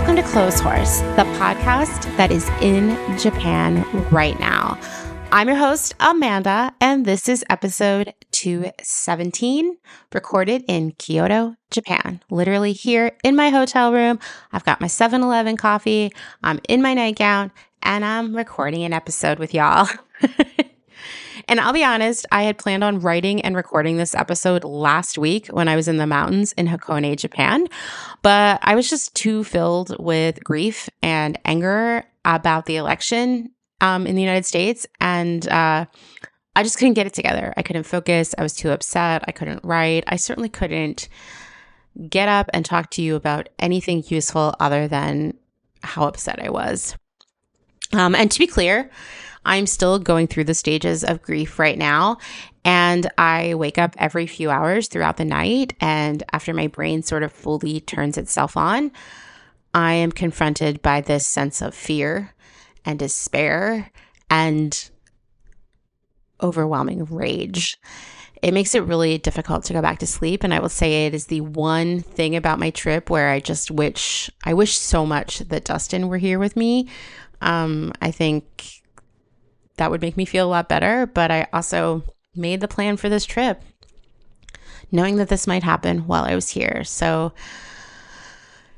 Welcome to Clotheshorse, the podcast that is in Japan right now. I'm your host, Amanda, and this is episode 217, recorded in Kyoto, Japan. Literally here in my hotel room, I've got my 7-Eleven coffee, I'm in my nightgown, and I'm recording an episode with y'all. And I'll be honest, I had planned on writing and recording this episode last week when I was in the mountains in Hakone, Japan, but I was just too filled with grief and anger about the election in the United States, and I just couldn't get it together. I couldn't focus. I was too upset. I couldn't write. I certainly couldn't get up and talk to you about anything useful other than how upset I was. And to be clear, I'm still going through the stages of grief right now, and I wake up every few hours throughout the night, and after my brain sort of fully turns itself on, I am confronted by this sense of fear and despair and overwhelming rage. It makes it really difficult to go back to sleep, and I will say it is the one thing about my trip where I just wish so much that Dustin were here with me. I think that would make me feel a lot better, but I also made the plan for this trip knowing that this might happen while I was here. So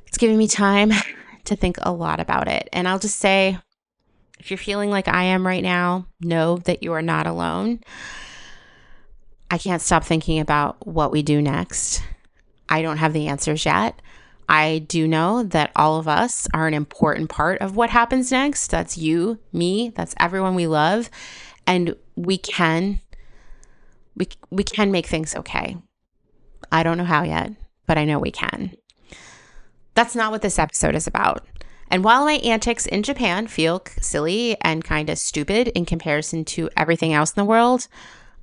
it's giving me time to think a lot about it. And I'll just say, if you're feeling like I am right now, know that you are not alone. I can't stop thinking about what we do next. I don't have the answers yet. I do know that all of us are an important part of what happens next. That's you, me, that's everyone we love. And we can make things okay. I don't know how yet, but I know we can. That's not what this episode is about. And while my antics in Japan feel silly and kind of stupid in comparison to everything else in the world,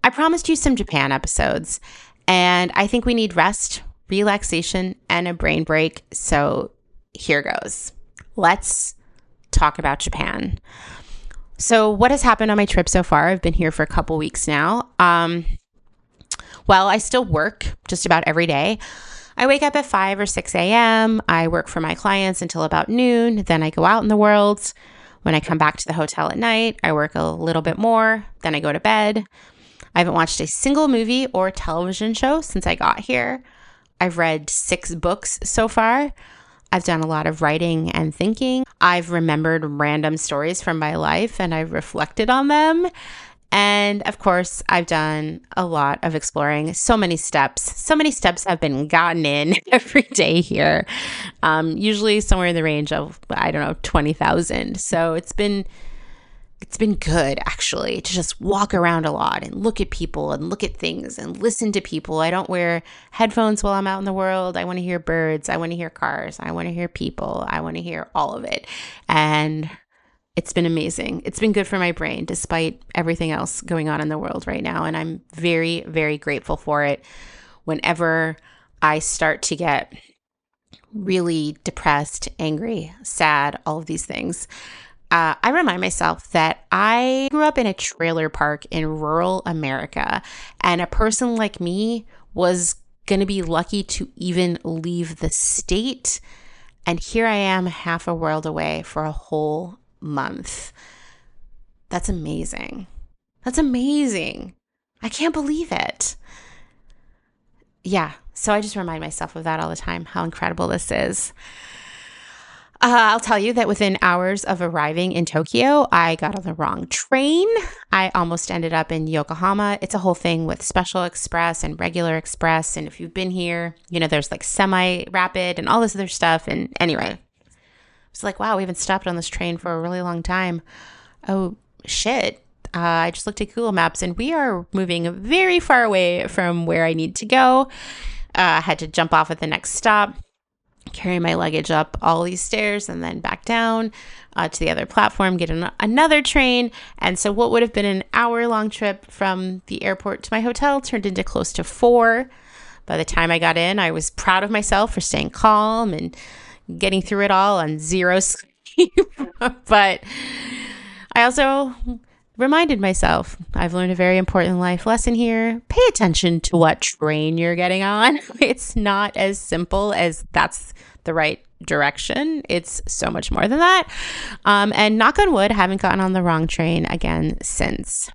I promised you some Japan episodes. And I think we need rest, relaxation, and a brain break. So here goes. Let's talk about Japan. So what has happened on my trip so far? I've been here for a couple weeks now. Well, I still work just about every day. I wake up at 5 or 6 a.m. I work for my clients until about noon. Then I go out in the world. When I come back to the hotel at night, I work a little bit more. Then I go to bed. I haven't watched a single movie or television show since I got here. I've read 6 books so far. I've done a lot of writing and thinking. I've remembered random stories from my life and I've reflected on them. And of course, I've done a lot of exploring. So many steps. So many steps have been gotten in every day here. Usually somewhere in the range of, 20,000. So it's been good, actually, to just walk around a lot and look at people and look at things and listen to people. I don't wear headphones while I'm out in the world. I want to hear birds. I want to hear cars. I want to hear people. I want to hear all of it. And it's been amazing. It's been good for my brain, despite everything else going on in the world right now. And I'm very, very grateful for it. Whenever I start to get really depressed, angry, sad, all of these things, I remind myself that I grew up in a trailer park in rural America, and a person like me was going to be lucky to even leave the state, and here I am half a world away for a whole month. That's amazing. That's amazing. I can't believe it. Yeah, so I just remind myself of that all the time, how incredible this is. I'll tell you that within hours of arriving in Tokyo, I got on the wrong train. I almost ended up in Yokohama. It's a whole thing with special express and regular express. And if you've been here, there's like semi-rapid and all this other stuff. And anyway, it's like, wow, we haven't stopped on this train for a really long time. Oh, shit. I just looked at Google Maps and we are moving very far away from where I need to go. I had to jump off at the next stop, carry my luggage up all these stairs and then back down to the other platform, get another train. And so what would have been an hour-long trip from the airport to my hotel turned into close to 4. By the time I got in, I was proud of myself for staying calm and getting through it all on zero sleep. But I also reminded myself, I've learned a very important life lesson here. Pay attention to what train you're getting on. It's not as simple as that's the right direction. It's so much more than that. And knock on wood, haven't gotten on the wrong train again since.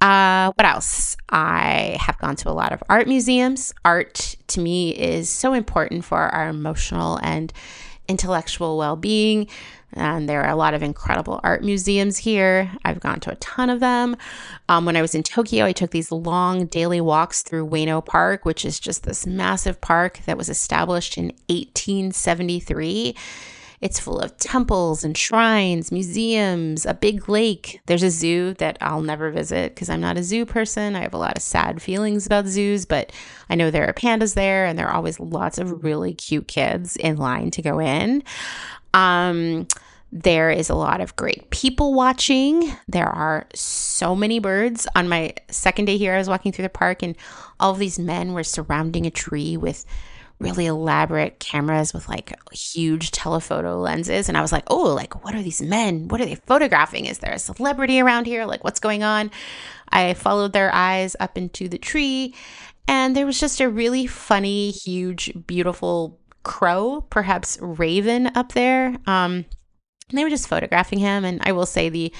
What else? I have gone to a lot of art museums. Art to me is so important for our emotional and intellectual well-being. And there are a lot of incredible art museums here. I've gone to a ton of them. When I was in Tokyo, I took these long daily walks through Ueno Park, which is just this massive park that was established in 1873. It's full of temples and shrines, museums, a big lake. There's a zoo that I'll never visit because I'm not a zoo person. I have a lot of sad feelings about zoos, but I know there are pandas there, and there are always lots of really cute kids in line to go in. There is a lot of great people watching. There are so many birds. On my second day here, I was walking through the park, and all of these men were surrounding a tree with really elaborate cameras with like huge telephoto lenses. And I was like, oh, like, what are these men? What are they photographing? Is there a celebrity around here? Like, what's going on? I followed their eyes up into the tree, and there was just a really funny, huge, beautiful crow, perhaps raven, up there. And they were just photographing him. And I will say the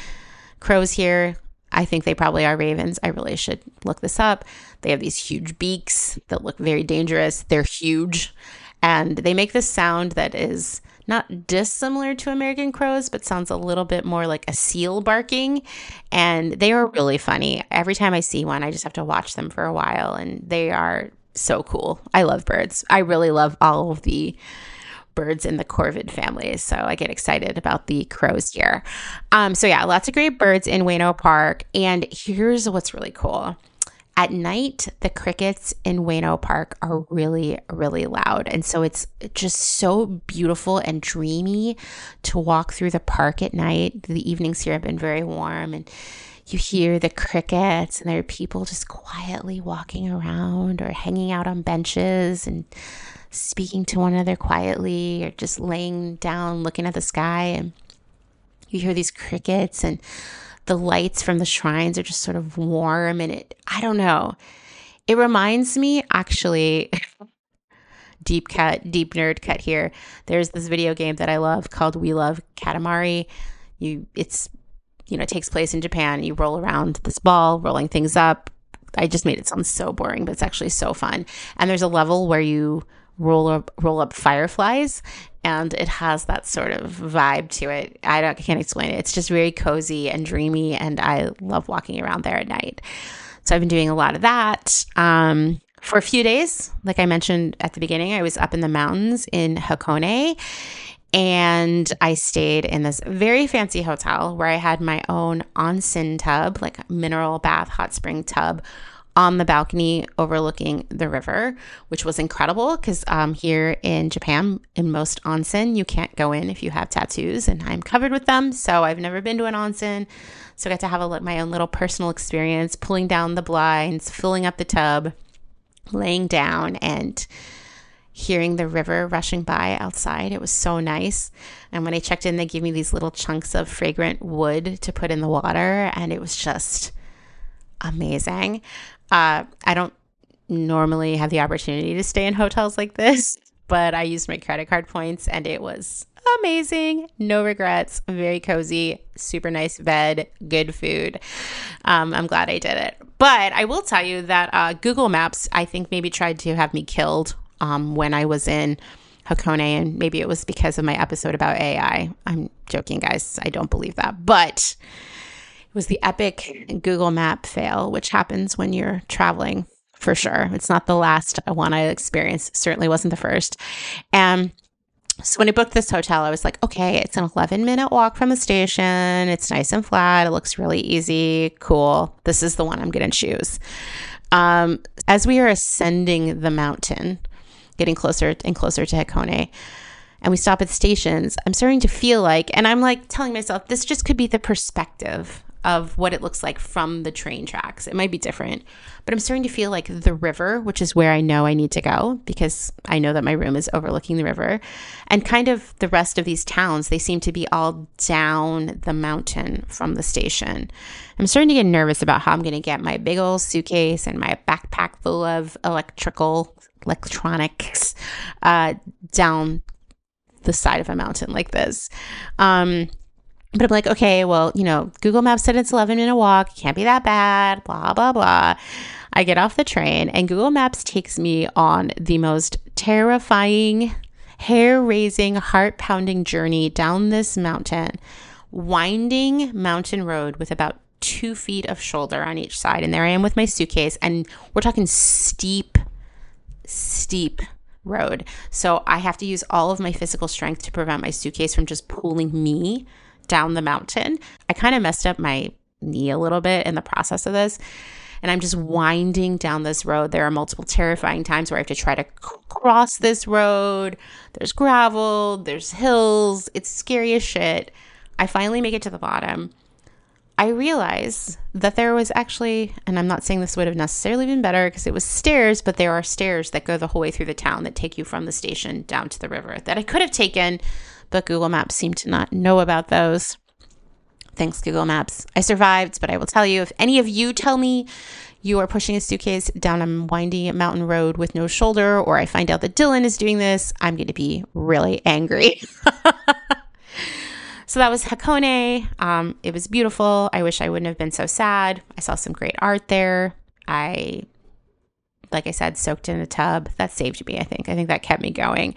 crows here, I think they probably are ravens. I really should look this up. They have these huge beaks that look very dangerous. They're huge. And they make this sound that is not dissimilar to American crows, but sounds a little bit more like a seal barking. And they are really funny. Every time I see one, I just have to watch them for a while. And they are so cool. I love birds. I really love all of the birds in the corvid family, so I get excited about the crows here. So yeah, lots of great birds in Ueno Park. And here's what's really cool. At night, the crickets in Ueno Park are really, really loud. And so it's just so beautiful and dreamy to walk through the park at night. The evenings here have been very warm, and you hear the crickets, and there are people just quietly walking around or hanging out on benches and speaking to one another quietly, or just laying down looking at the sky, and you hear these crickets, and the lights from the shrines are just sort of warm, and it reminds me, actually, deep nerd cut here, there's this video game that I love called We Love Katamari. It takes place in Japan. You roll around this ball, rolling things up. I just made it sound so boring, but it's actually so fun. And there's a level where you roll up fireflies, and it has that sort of vibe to it. I can't explain it. It's just very cozy and dreamy, and I love walking around there at night. So I've been doing a lot of that. For a few days, like I mentioned at the beginning, I was up in the mountains in Hakone, and I stayed in this very fancy hotel where I had my own onsen tub, like mineral bath hot spring tub, on the balcony overlooking the river, which was incredible because here in Japan, in most onsen, you can't go in if you have tattoos, and I'm covered with them, so I've never been to an onsen. So I got to have my own little personal experience, pulling down the blinds, filling up the tub, laying down, and hearing the river rushing by outside. It was so nice. And when I checked in, they gave me these little chunks of fragrant wood to put in the water, and it was just amazing. I don't normally have the opportunity to stay in hotels like this, but I used my credit card points, and it was amazing. No regrets. Very cozy, super nice bed, good food. I'm glad I did it. But I will tell you that Google Maps, I think, maybe tried to have me killed when I was in Hakone, and maybe it was because of my episode about AI. I'm joking, guys. I don't believe that. But it was the epic Google Map fail, which happens when you're traveling, for sure. It's not the last one I experienced. Certainly wasn't the first. So when I booked this hotel, I was like, okay, it's an 11-minute walk from the station. It's nice and flat. It looks really easy. Cool. This is the one I'm going to choose. As we are ascending the mountain, getting closer and closer to Hakone, and we stop at stations, I'm starting to feel like, and I'm like telling myself, this just could be the perspective of what it looks like from the train tracks. It might be different, but I'm starting to feel like the river, which is where I know I need to go because I know that my room is overlooking the river, and kind of the rest of these towns, they seem to be all down the mountain from the station. I'm starting to get nervous about how I'm going to get my big old suitcase and my backpack full of electronics down the side of a mountain like this. But I'm like, okay, well, you know, Google Maps said it's 11-minute walk. Can't be that bad, blah, blah, blah. I get off the train and Google Maps takes me on the most terrifying, hair-raising, heart-pounding journey down this mountain, winding mountain road with about 2 feet of shoulder on each side. And there I am with my suitcase, and we're talking steep, steep road. So I have to use all of my physical strength to prevent my suitcase from just pulling me down the mountain. I kind of messed up my knee a little bit in the process of this. And I'm just winding down this road. There are multiple terrifying times where I have to try to cross this road. There's gravel, there's hills. It's scary as shit. I finally make it to the bottom. I realize that there was actually, and I'm not saying this would have necessarily been better because it was stairs, but there are stairs that go the whole way through the town that take you from the station down to the river that I could have taken, but Google Maps seemed to not know about those. Thanks, Google Maps. I survived, but I will tell you, if any of you tell me you are pushing a suitcase down a windy mountain road with no shoulder, or I find out that Dylan is doing this, I'm going to be really angry. So that was Hakone. It was beautiful. I wish I wouldn't have been so sad. I saw some great art there. I, like I said, soaked in a tub. That saved me, I think. I think that kept me going.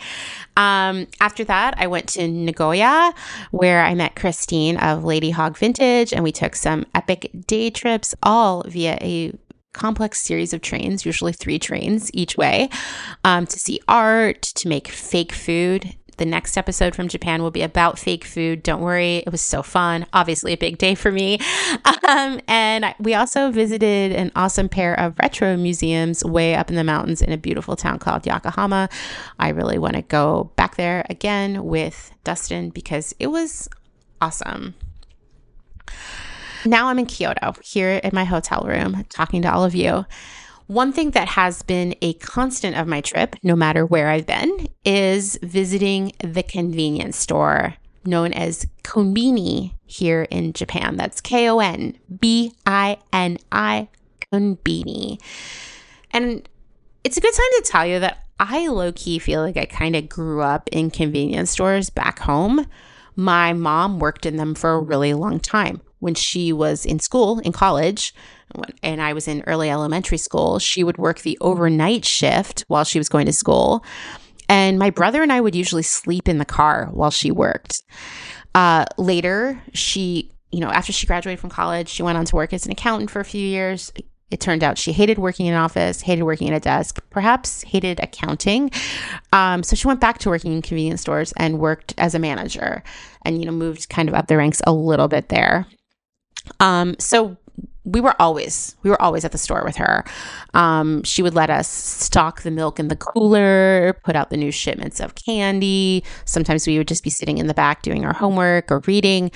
After that, I went to Nagoya, where I met Christine of Lady Hog Vintage, and we took some epic day trips, all via a complex series of trains, usually 3 trains each way, to see art, to make fake food. The next episode from Japan will be about fake food. Don't worry. It was so fun. Obviously a big day for me. And we also visited an awesome pair of retro museums way up in the mountains in a beautiful town called Yokohama. I really want to go back there again with Dustin because it was awesome. Now I'm in Kyoto, here in my hotel room, talking to all of you. One thing that has been a constant of my trip, no matter where I've been, is visiting the convenience store known as konbini here in Japan. That's Konbini, konbini. And it's a good time to tell you that I low-key feel like I kind of grew up in convenience stores back home. My mom worked in them for a really long time. When she was in school, in college, and I was in early elementary school, she would work the overnight shift while she was going to school. And my brother and I would usually sleep in the car while she worked. Later, she, you know, after she graduated from college, she went on to work as an accountant for a few years. It turned out she hated working in an office, hated working at a desk, perhaps hated accounting. So she went back to working in convenience stores and worked as a manager and, you know, moved kind of up the ranks a little bit there. So we were always at the store with her. She would let us stock the milk in the cooler, put out the new shipments of candy. Sometimes we would just be sitting in the back doing our homework or reading.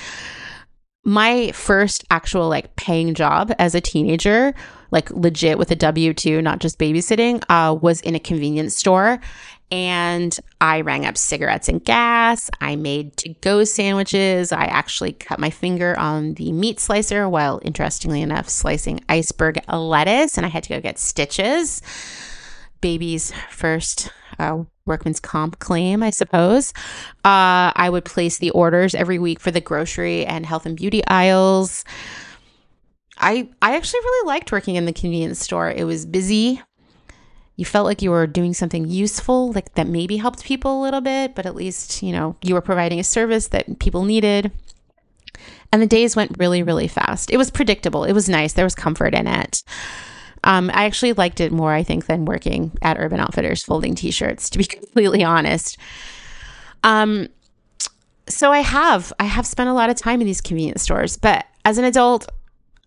My first actual like paying job as a teenager, like legit with a W-2, not just babysitting, was in a convenience store. And I rang up cigarettes and gas. I made to-go sandwiches. I actually cut my finger on the meat slicer while, interestingly enough, slicing iceberg lettuce. And I had to go get stitches. Baby's first workman's comp claim, I suppose. I would place the orders every week for the grocery and health and beauty aisles. I actually really liked working in the convenience store. It was busy. You felt like you were doing something useful, like that maybe helped people a little bit, but at least, you know, you were providing a service that people needed. And the days went really, really fast. It was predictable. It was nice. There was comfort in it. I actually liked it more, I think, than working at Urban Outfitters folding t-shirts, to be completely honest. So I have spent a lot of time in these convenience stores, but as an adult,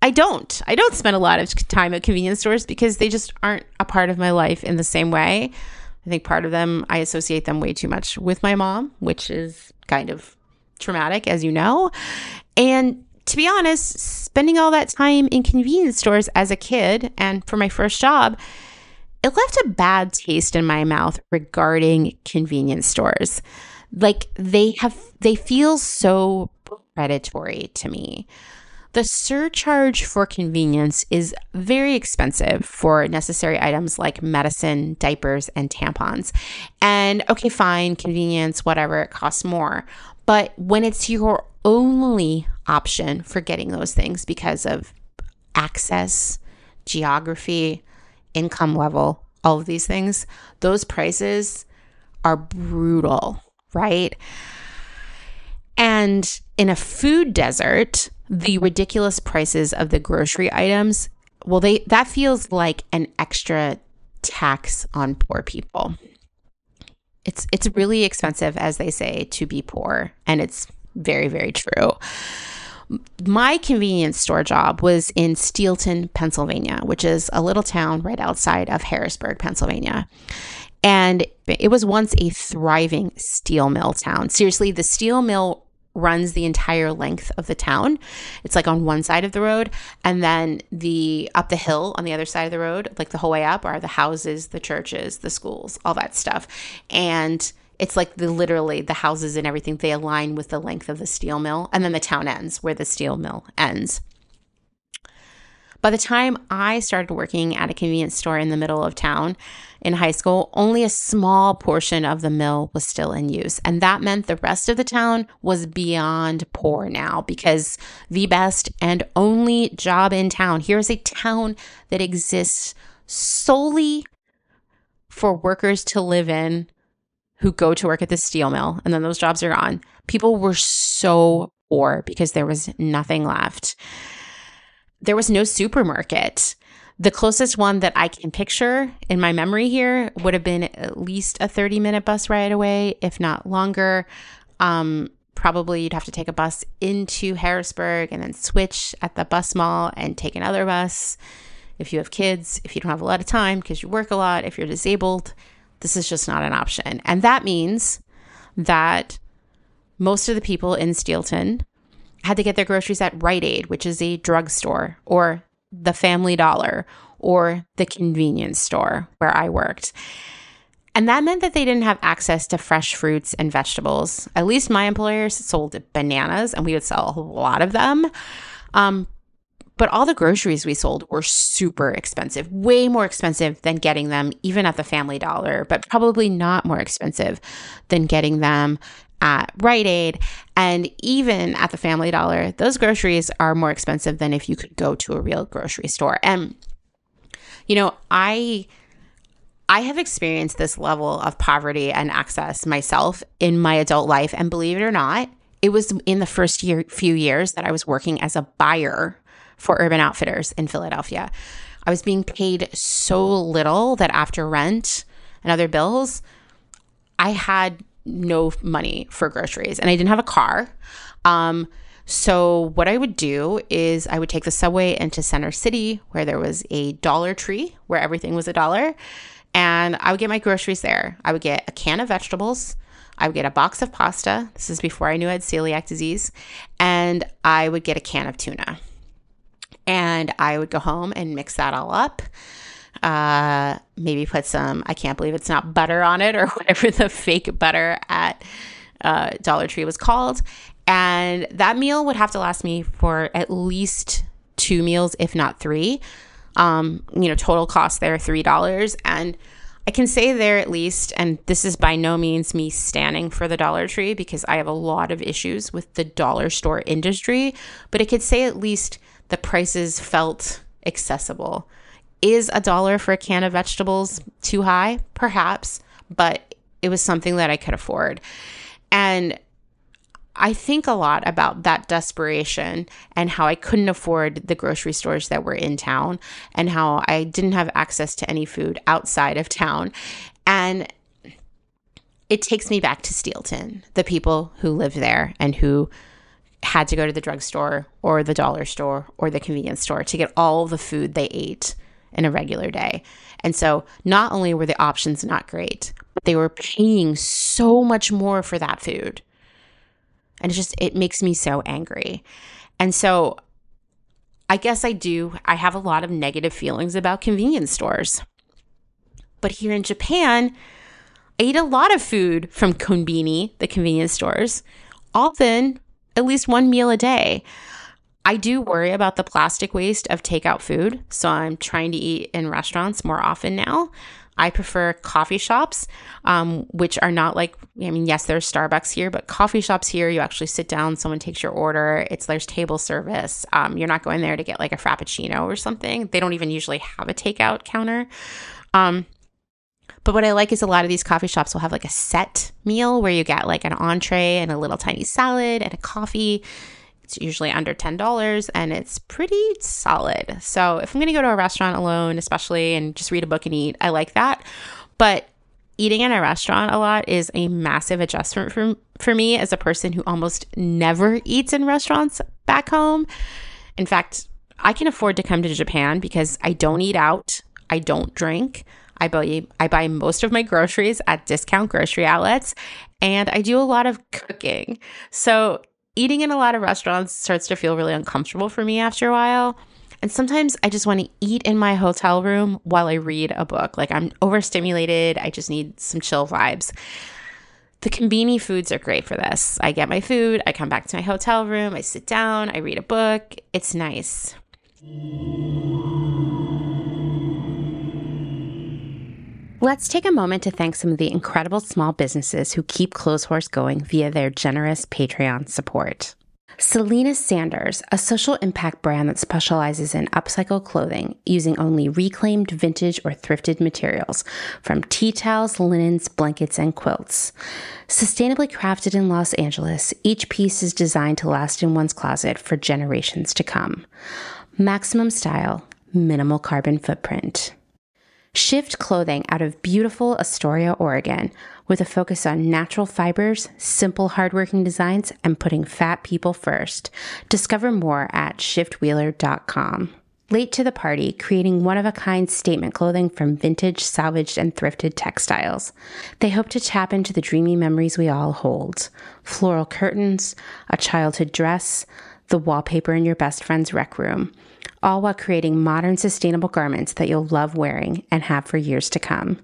I don't spend a lot of time at convenience stores because they just aren't a part of my life in the same way. I think part of them, I associate them way too much with my mom, which is kind of traumatic, as you know. And to be honest, spending all that time in convenience stores as a kid and for my first job, it left a bad taste in my mouth regarding convenience stores. Like they feel so predatory to me. The surcharge for convenience is very expensive for necessary items like medicine, diapers, and tampons. And okay, fine, convenience, whatever, it costs more. But when it's your only option for getting those things because of access, geography, income level, all of these things, those prices are brutal, right? And in a food desert, the ridiculous prices of the grocery items, well, that feels like an extra tax on poor people. It's really expensive, as they say, to be poor, and it's very, very true. My convenience store job was in Steelton, Pennsylvania, which is a little town right outside of Harrisburg, Pennsylvania. And it was once a thriving steel mill town. Seriously, the steel mill runs the entire length of the town. It's like on one side of the road, and then up the hill on the other side of the road, like the whole way up, are the houses, the churches, the schools, all that stuff. And it's like literally the houses and everything, they align with the length of the steel mill, and then the town ends where the steel mill ends. By the time I started working at a convenience store in the middle of town in high school, only a small portion of the mill was still in use. And that meant the rest of the town was beyond poor now, because the best and only job in town, here is a town that exists solely for workers to live in who go to work at the steel mill, and then those jobs are gone. People were so poor because there was nothing left. There was no supermarket. The closest one that I can picture in my memory here would have been at least a 30-minute bus ride away, if not longer. Probably you'd have to take a bus into Harrisburg and then switch at the bus mall and take another bus. If you have kids, if you don't have a lot of time because you work a lot, if you're disabled, this is just not an option. And that means that most of the people in Steelton had to get their groceries at Rite Aid, which is a drugstore, or the Family Dollar, or the convenience store where I worked. And that meant that they didn't have access to fresh fruits and vegetables. At least my employers sold bananas, and we would sell a lot of them. But all the groceries we sold were super expensive, way more expensive than getting them even at the Family Dollar, but probably not more expensive than getting them at Rite Aid. And even at the Family Dollar, those groceries are more expensive than if you could go to a real grocery store. And, you know, I have experienced this level of poverty and access myself in my adult life. And believe it or not, it was in the first few years that I was working as a buyer for Urban Outfitters in Philadelphia. I was being paid so little that after rent and other bills, I had no money for groceries, and I didn't have a car. So what I would do is I would take the subway into Center City, where there was a Dollar Tree, where everything was a dollar, and I would get my groceries there. I would get a can of vegetables, I would get a box of pasta. This is before I knew I had celiac disease. And I would get a can of tuna. And I would go home and mix that all up. Maybe put some, I can't believe it's not butter on it, or whatever the fake butter at Dollar Tree was called. And that meal would have to last me for at least 2 meals, if not 3. Total cost there, $3. And I can say there at least, and this is by no means me standing for the Dollar Tree, because I have a lot of issues with the dollar store industry, but I could say at least the prices felt accessible. Is a dollar for a can of vegetables too high? Perhaps, but it was something that I could afford. And I think a lot about that desperation and how I couldn't afford the grocery stores that were in town, and how I didn't have access to any food outside of town. And it takes me back to Steelton, the people who lived there and who had to go to the drugstore or the dollar store or the convenience store to get all the food they ate in a regular day. And so not only were the options not great, but they were paying so much more for that food. And it makes me so angry. And so I have a lot of negative feelings about convenience stores. But here in Japan, I eat a lot of food from konbini, the convenience stores, often at least one meal a day. I do worry about the plastic waste of takeout food, so I'm trying to eat in restaurants more often now. I prefer coffee shops, which are not like, I mean, yes, there's Starbucks here, but coffee shops here, you actually sit down, someone takes your order. There's table service. You're not going there to get like a Frappuccino or something. They don't even usually have a takeout counter. But what I like is a lot of these coffee shops will have like a set meal where you get like an entree and a little tiny salad and a coffee. It's usually under $10 and it's pretty solid. So if I'm going to go to a restaurant alone, especially, and just read a book and eat, I like that. But eating in a restaurant a lot is a massive adjustment for me as a person who almost never eats in restaurants back home. In fact, I can afford to come to Japan because I don't eat out. I don't drink. I buy most of my groceries at discount grocery outlets, and I do a lot of cooking. So eating in a lot of restaurants starts to feel really uncomfortable for me after a while. And sometimes I just want to eat in my hotel room while I read a book. Like, I'm overstimulated. I just need some chill vibes. The konbini foods are great for this. I get my food. I come back to my hotel room. I sit down. I read a book. It's nice. Let's take a moment to thank some of the incredible small businesses who keep Clotheshorse going via their generous Patreon support. Selena Sanders, a social impact brand that specializes in upcycle clothing using only reclaimed vintage or thrifted materials from tea towels, linens, blankets, and quilts. Sustainably crafted in Los Angeles, each piece is designed to last in one's closet for generations to come. Maximum style, minimal carbon footprint. Shift clothing out of beautiful Astoria, Oregon, with a focus on natural fibers, simple hardworking designs, and putting fat people first. Discover more at shiftwheeler.com. Late to the party, creating one-of-a-kind statement clothing from vintage, salvaged, and thrifted textiles. They hope to tap into the dreamy memories we all hold. Floral curtains, a childhood dress, the wallpaper in your best friend's rec room. All while creating modern, sustainable garments that you'll love wearing and have for years to come.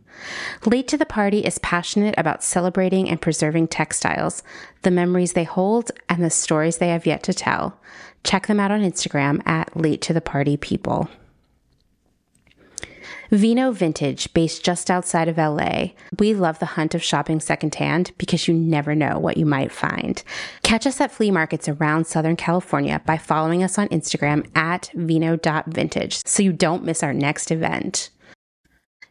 Late to the Party is passionate about celebrating and preserving textiles, the memories they hold, and the stories they have yet to tell. Check them out on Instagram at Late to the Party People. Vino Vintage, based just outside of LA. We love the hunt of shopping secondhand because you never know what you might find. Catch us at flea markets around Southern California by following us on Instagram at vino.vintage so you don't miss our next event.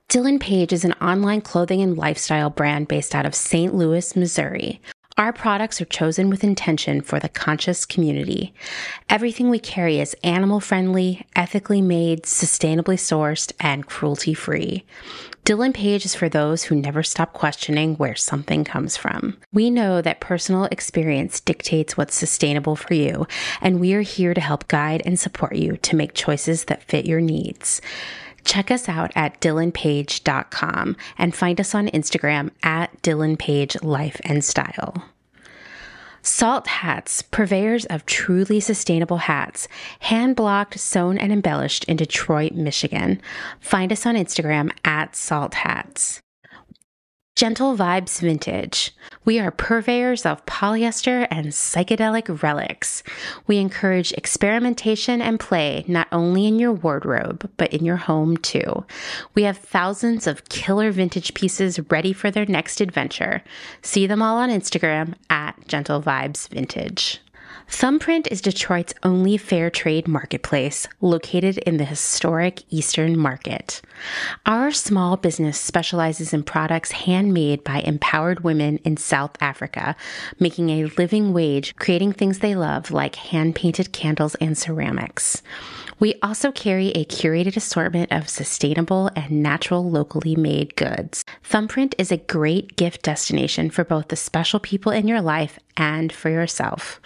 Dylan Page is an online clothing and lifestyle brand based out of St. Louis, Missouri. Our products are chosen with intention for the conscious community. Everything we carry is animal-friendly, ethically made, sustainably sourced, and cruelty-free. Dylan Page is for those who never stop questioning where something comes from. We know that personal experience dictates what's sustainable for you, and we are here to help guide and support you to make choices that fit your needs. Check us out at dylanpage.com and find us on Instagram at dylanpage.life&style. Salt Hats, purveyors of truly sustainable hats, hand-blocked, sewn, and embellished in Detroit, Michigan. Find us on Instagram at Salt Hats. Gentle Vibes Vintage. We are purveyors of polyester and psychedelic relics. We encourage experimentation and play not only in your wardrobe, but in your home too. We have thousands of killer vintage pieces ready for their next adventure. See them all on Instagram at Gentle Vibes Vintage. Thumbprint is Detroit's only fair trade marketplace, located in the historic Eastern Market. Our small business specializes in products handmade by empowered women in South Africa, making a living wage, creating things they love like hand-painted candles and ceramics. We also carry a curated assortment of sustainable and natural locally made goods. Thumbprint is a great gift destination for both the special people in your life and for yourself.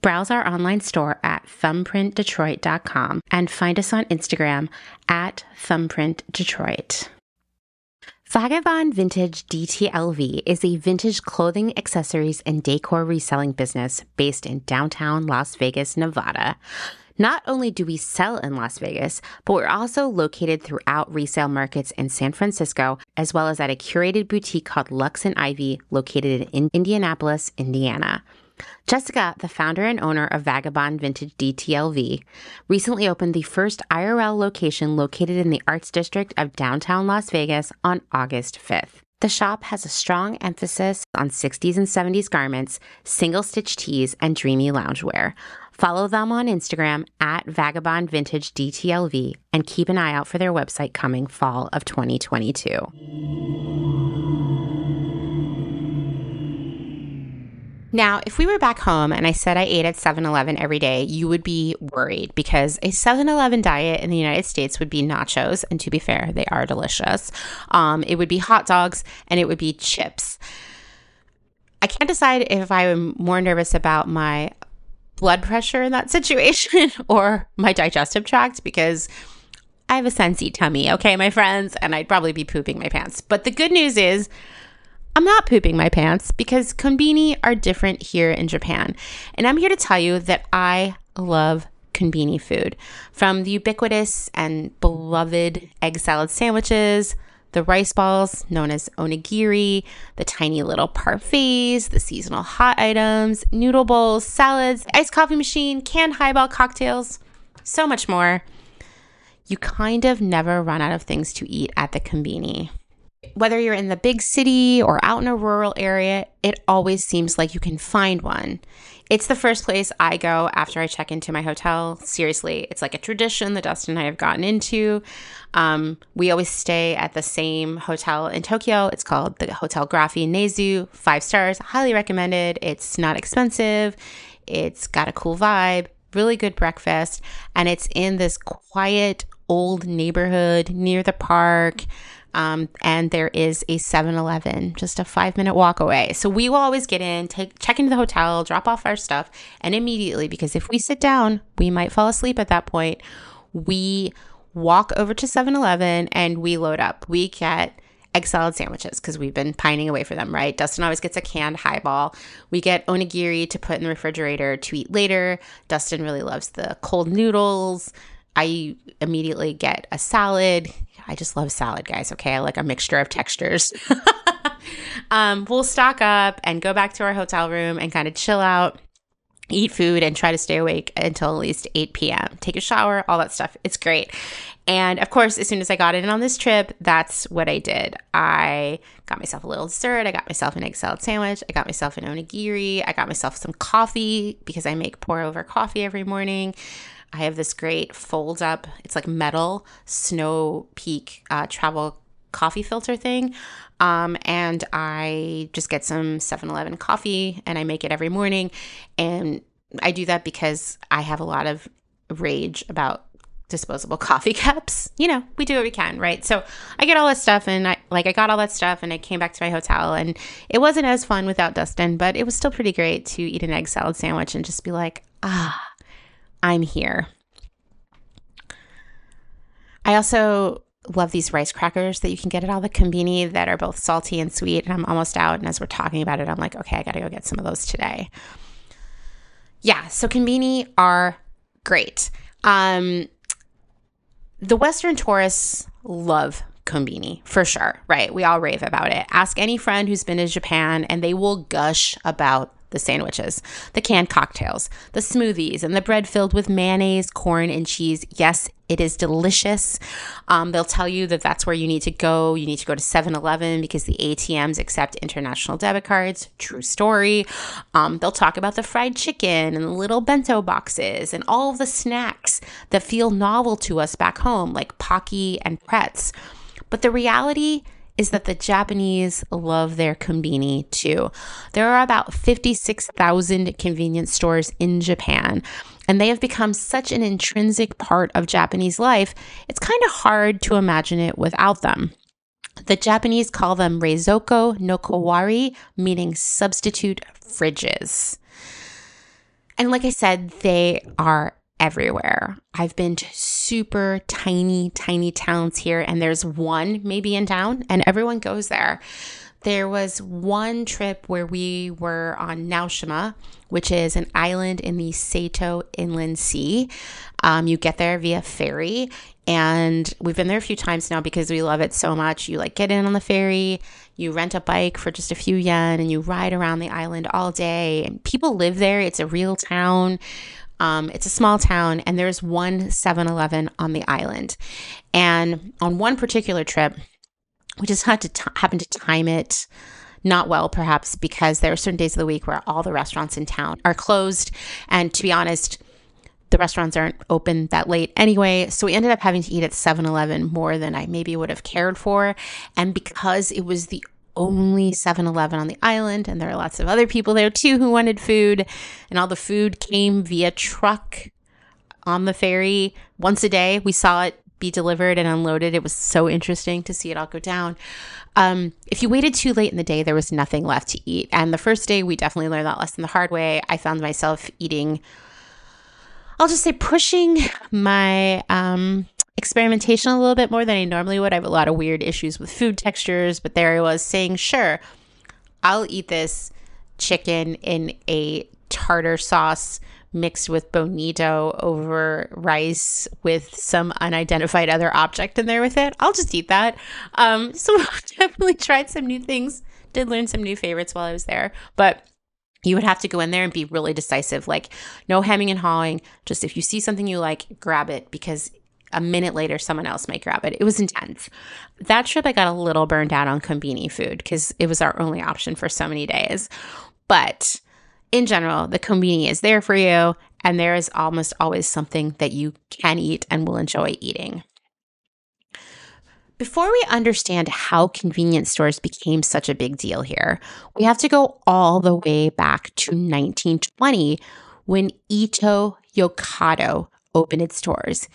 Browse our online store at thumbprintdetroit.com and find us on Instagram at thumbprintdetroit. Vagabond Vintage DTLV is a vintage clothing, accessories, and decor reselling business based in downtown Las Vegas, Nevada. Not only do we sell in Las Vegas, but we're also located throughout resale markets in San Francisco, as well as at a curated boutique called Lux & Ivy located in Indianapolis, Indiana. Jessica, the founder and owner of Vagabond Vintage DTLV, recently opened the first IRL location located in the Arts District of downtown Las Vegas on August 5th. The shop has a strong emphasis on 60s and 70s garments, single-stitch tees, and dreamy loungewear. Follow them on Instagram at Vagabond Vintage DTLV and keep an eye out for their website coming fall of 2022. Now, if we were back home and I said I ate at 7-Eleven every day, you would be worried because a 7-Eleven diet in the United States would be nachos, and to be fair, they are delicious. It would be hot dogs and it would be chips. I can't decide if I'm more nervous about my blood pressure in that situation or my digestive tract because I have a sensi tummy, okay, my friends, and I'd probably be pooping my pants. But the good news is, I'm not pooping my pants because konbini are different here in Japan. And I'm here to tell you that I love konbini food. From the ubiquitous and beloved egg salad sandwiches, the rice balls known as onigiri, the tiny little parfaits, the seasonal hot items, noodle bowls, salads, iced coffee machine, canned highball cocktails, so much more. You kind of never run out of things to eat at the konbini. Whether you're in the big city or out in a rural area, it always seems like you can find one. It's the first place I go after I check into my hotel. Seriously, it's like a tradition that Dustin and I have gotten into. We always stay at the same hotel in Tokyo. It's called the Hotel Graffi Nezu. 5 stars, highly recommended. It's not expensive. It's got a cool vibe, really good breakfast, and it's in this quiet old neighborhood near the park. And there is a 7-Eleven, just a 5-minute walk away. So we will always get in, check into the hotel, drop off our stuff, and immediately, because if we sit down, we might fall asleep at that point, we walk over to 7-Eleven and we load up. We get egg salad sandwiches because we've been pining away for them, right? Dustin always gets a canned highball. We get onigiri to put in the refrigerator to eat later. Dustin really loves the cold noodles. I immediately get a salad. I just love salad, guys, okay? I like a mixture of textures. We'll stock up and go back to our hotel room and kind of chill out, eat food, and try to stay awake until at least 8 p.m. Take a shower, all that stuff. It's great. And, of course, as soon as I got in on this trip, that's what I did. I got myself a little dessert. I got myself an egg salad sandwich. I got myself an onigiri. I got myself some coffee because I make pour-over coffee every morning. I have this great fold-up, it's like metal Snow Peak travel coffee filter thing, and I just get some 7-Eleven coffee, and I make it every morning, and I do that because I have a lot of rage about disposable coffee cups. You know, we do what we can, right? So I get all that stuff, and I got all that stuff, and I came back to my hotel, and it wasn't as fun without Dustin, but it was still pretty great to eat an egg salad sandwich and just be like, ah, I'm here. I also love these rice crackers that you can get at all the konbini that are both salty and sweet, and I'm almost out, and as we're talking about it, I'm like, okay, I gotta go get some of those today. Yeah, so konbini are great. The Western tourists love konbini, for sure, right? We all rave about it. Ask any friend who's been to Japan, and they will gush about the sandwiches, the canned cocktails, the smoothies, and the bread filled with mayonnaise, corn, and cheese. Yes, it is delicious. They'll tell you that that's where you need to go. You need to go to 7-Eleven because the ATMs accept international debit cards. True story. They'll talk about the fried chicken and the little bento boxes and all of the snacks that feel novel to us back home, like Pocky and Pretz. But the reality is that the Japanese love their konbini too. There are about 56,000 convenience stores in Japan, and they have become such an intrinsic part of Japanese life, it's kind of hard to imagine it without them. The Japanese call them reizoko no kowari, meaning substitute fridges. And like I said, they are everywhere. I've been to super tiny towns here, and there's one maybe in town, and everyone goes there. There was one trip where we were on Naoshima, which is an island in the Seto Inland Sea. You get there via ferry, and we've been there a few times now because we love it so much. You like get in on the ferry, you rent a bike for just a few yen, and you ride around the island all day. And people live there. It's a real town. It's a small town, and there's one 7-Eleven on the island. And on one particular trip, we just had to happen to time it not well, perhaps, because there are certain days of the week where all the restaurants in town are closed. And to be honest, the restaurants aren't open that late anyway. So we ended up having to eat at 7-Eleven more than I maybe would have cared for. And because it was the only 7-Eleven on the island, and there are lots of other people there too who wanted food, and all the food came via truck on the ferry once a day. We saw it be delivered and unloaded. It was so interesting to see it all go down. If you waited too late in the day, there was nothing left to eat. And the first day, we definitely learned that lesson the hard way. I found myself eating, I'll just say, pushing my experimentation a little bit more than I normally would. I have a lot of weird issues with food textures, but there I was saying, sure, I'll eat this chicken in a tartar sauce mixed with bonito over rice with some unidentified other object in there with it. I'll just eat that. So I've definitely tried some new things, did learn some new favorites while I was there, but you would have to go in there and be really decisive, like no hemming and hawing. Just if you see something you like, grab it, because a minute later, someone else might grab it. It was intense. That trip, I got a little burned out on konbini food because it was our only option for so many days. But in general, the konbini is there for you, and there is almost always something that you can eat and will enjoy eating. Before we understand how convenience stores became such a big deal here, we have to go all the way back to 1920 when Ito Yokado opened its doors.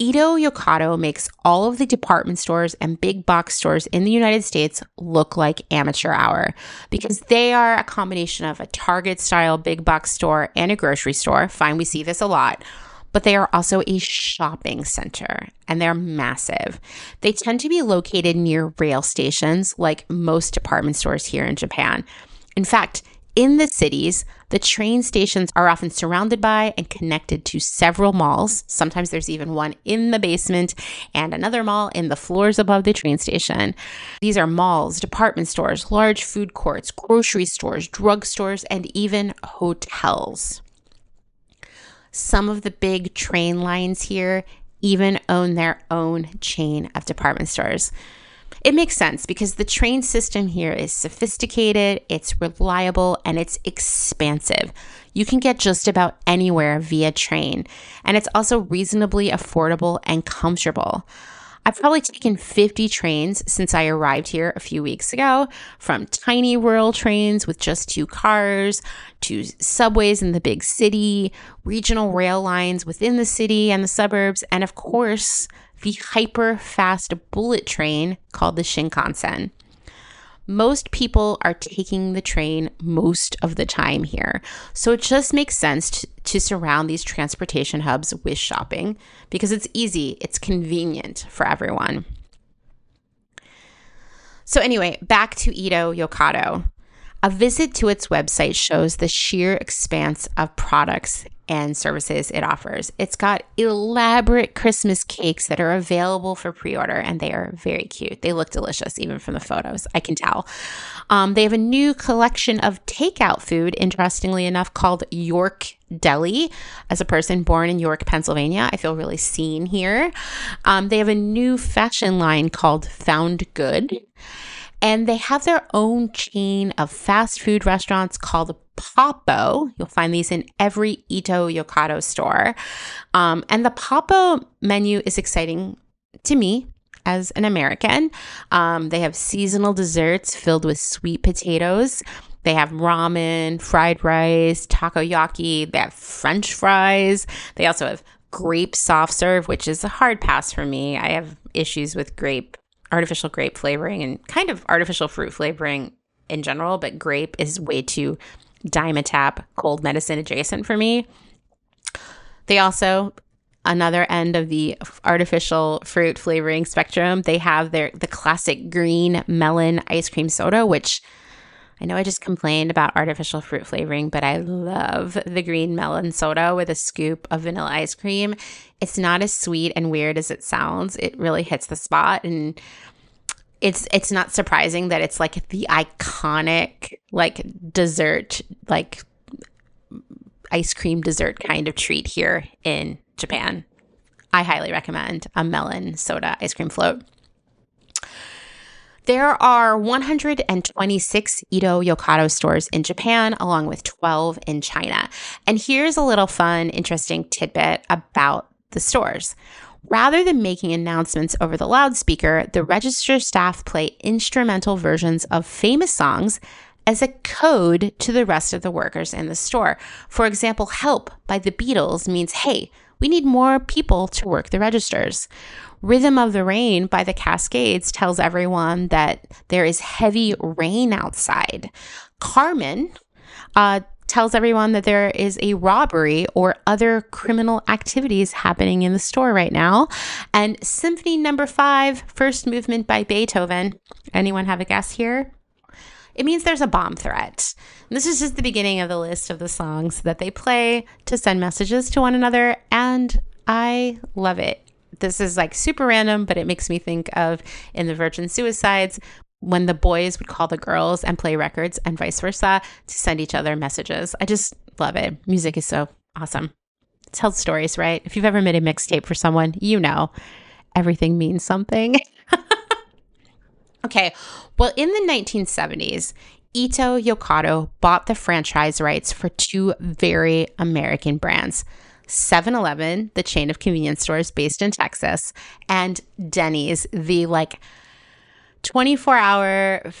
Ito Yokado makes all of the department stores and big box stores in the United States look like amateur hour, because they are a combination of a Target-style big box store and a grocery store. Fine, we see this a lot. But they are also a shopping center, and they're massive. They tend to be located near rail stations, like most department stores here in Japan. In fact, in the cities, the train stations are often surrounded by and connected to several malls. Sometimes there's even one in the basement and another mall in the floors above the train station. These are malls, department stores, large food courts, grocery stores, drugstores, and even hotels. Some of the big train lines here even own their own chain of department stores. It makes sense because the train system here is sophisticated, it's reliable, and it's expansive. You can get just about anywhere via train, and it's also reasonably affordable and comfortable. I've probably taken 50 trains since I arrived here a few weeks ago, from tiny rural trains with just 2 cars, to subways in the big city, regional rail lines within the city and the suburbs, and of course, the hyper-fast bullet train called the Shinkansen. Most people are taking the train most of the time here, so it just makes sense to surround these transportation hubs with shopping because it's easy, it's convenient for everyone. So anyway, back to Ito Yokado. A visit to its website shows the sheer expanse of products and services it offers. It's got elaborate Christmas cakes that are available for pre-order, and they are very cute. They look delicious, even from the photos, I can tell. They have a new collection of takeout food, interestingly enough, called York Deli. As a person born in York, Pennsylvania, I feel really seen here. They have a new fashion line called Found Good. And they have their own chain of fast food restaurants called Popo. You'll find these in every Ito Yokado store. And the Popo menu is exciting to me as an American. They have seasonal desserts filled with sweet potatoes. They have ramen, fried rice, takoyaki. They have French fries. They also have grape soft serve, which is a hard pass for me. I have issues with artificial grape flavoring and kind of artificial fruit flavoring in general, but grape is way too Dimetapp cold medicine adjacent for me. They also another end of the artificial fruit flavoring spectrum, they have the classic green melon ice cream soda, which I know I just complained about artificial fruit flavoring, but I love the green melon soda with a scoop of vanilla ice cream. It's not as sweet and weird as it sounds. It really hits the spot, and it's not surprising that it's like the iconic like dessert, like ice cream dessert kind of treat here in Japan. I highly recommend a melon soda ice cream float. There are 126 Ito Yokado stores in Japan, along with 12 in China. And here's a little fun, interesting tidbit about the stores. Rather than making announcements over the loudspeaker, the register staff play instrumental versions of famous songs as a code to the rest of the workers in the store. For example, Help by the Beatles means, hey, we need more people to work the registers. Rhythm of the Rain by the Cascades tells everyone that there is heavy rain outside. Carmen tells everyone that there is a robbery or other criminal activities happening in the store right now. And Symphony No. 5, First Movement by Beethoven. Anyone have a guess here? It means there's a bomb threat. And this is just the beginning of the list of the songs that they play to send messages to one another, and I love it. This is like super random, but it makes me think of in the Virgin Suicides when the boys would call the girls and play records and vice versa to send each other messages. I just love it. Music is so awesome. It tells stories, right? If you've ever made a mixtape for someone, you know everything means something. Okay, well, in the 1970s, Ito Yokado bought the franchise rights for two very American brands, 7-Eleven, the chain of convenience stores based in Texas, and Denny's, the like 24-hour,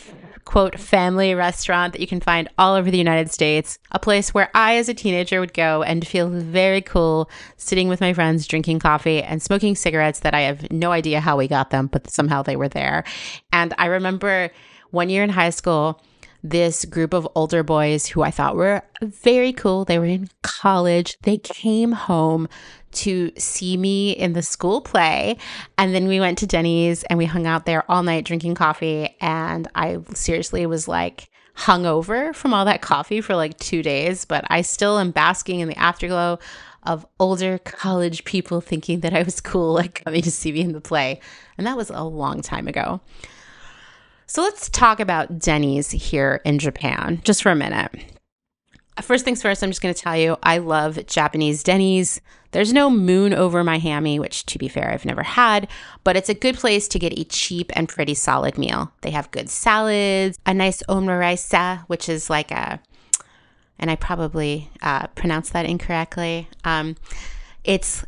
quote, family restaurant that you can find all over the United States, a place where I as a teenager would go and feel very cool sitting with my friends, drinking coffee and smoking cigarettes that I have no idea how we got them, but somehow they were there. And I remember one year in high school, this group of older boys who I thought were very cool, they were in college, they came home to see me in the school play, and then we went to Denny's and we hung out there all night drinking coffee, and I seriously was like hungover from all that coffee for like 2 days, but I still am basking in the afterglow of older college people thinking that I was cool, like coming to see me in the play, and that was a long time ago. So let's talk about Denny's here in Japan just for a minute. First things first, I'm just going to tell you, I love Japanese Denny's. There's no moon over my hammy, which to be fair, I've never had, but it's a good place to get a cheap and pretty solid meal. They have good salads, a nice omuraisa, which is like a, and I probably pronounced that incorrectly. It's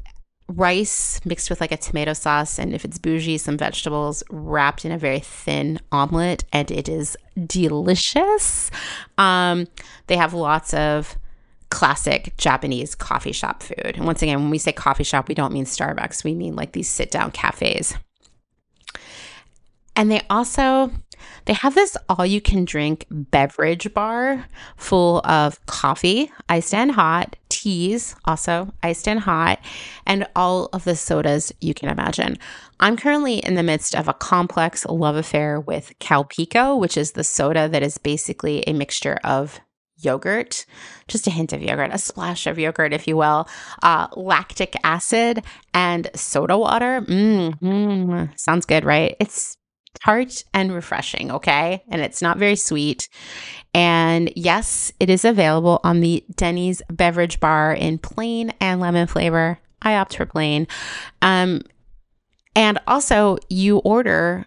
rice mixed with like a tomato sauce, and if it's bougie, some vegetables wrapped in a very thin omelet, and it is delicious. They have lots of classic Japanese coffee shop food. And once again, when we say coffee shop, we don't mean Starbucks. We mean like these sit-down cafes. And they also, they have this all-you-can-drink beverage bar full of coffee, iced and hot, teas, also iced and hot, and all of the sodas you can imagine. I'm currently in the midst of a complex love affair with Calpico, which is the soda that is basically a mixture of yogurt, just a hint of yogurt, a splash of yogurt, if you will, lactic acid, and soda water. Sounds good, right? It's tart and refreshing, okay? And it's not very sweet. And yes, it is available on the Denny's beverage bar in plain and lemon flavor. I opt for plain. And also you order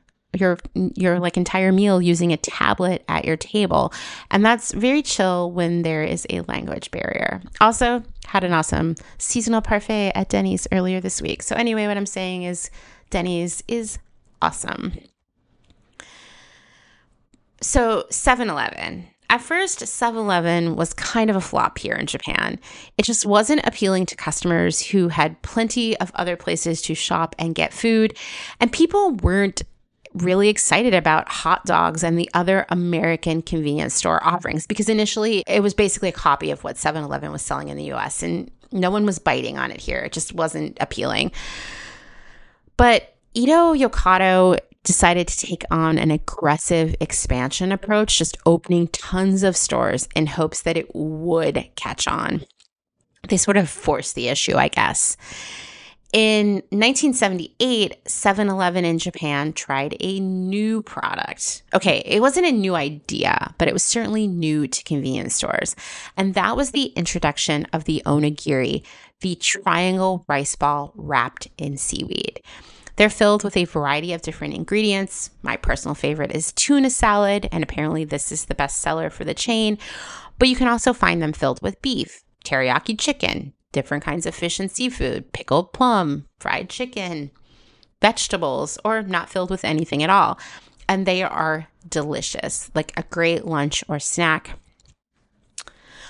your like entire meal using a tablet at your table. And that's very chill when there is a language barrier. Also had an awesome seasonal parfait at Denny's earlier this week. So anyway, what I'm saying is Denny's is awesome. So 7-Eleven. At first, 7-Eleven was kind of a flop here in Japan. It just wasn't appealing to customers who had plenty of other places to shop and get food, and people weren't really excited about hot dogs and the other American convenience store offerings because initially it was basically a copy of what 7-Eleven was selling in the US, and No one was biting on it here. It just wasn't appealing. But Ito Yokado decided to take on an aggressive expansion approach, just opening tons of stores in hopes that it would catch on. They sort of forced the issue, I guess. In 1978, 7-Eleven in Japan tried a new product. Okay, it wasn't a new idea, but it was certainly new to convenience stores. And that was the introduction of the onigiri, the triangle rice ball wrapped in seaweed. They're filled with a variety of different ingredients. My personal favorite is tuna salad, and apparently this is the best seller for the chain. But you can also find them filled with beef, teriyaki chicken, different kinds of fish and seafood, pickled plum, fried chicken, vegetables, or not filled with anything at all. And they are delicious, like a great lunch or snack.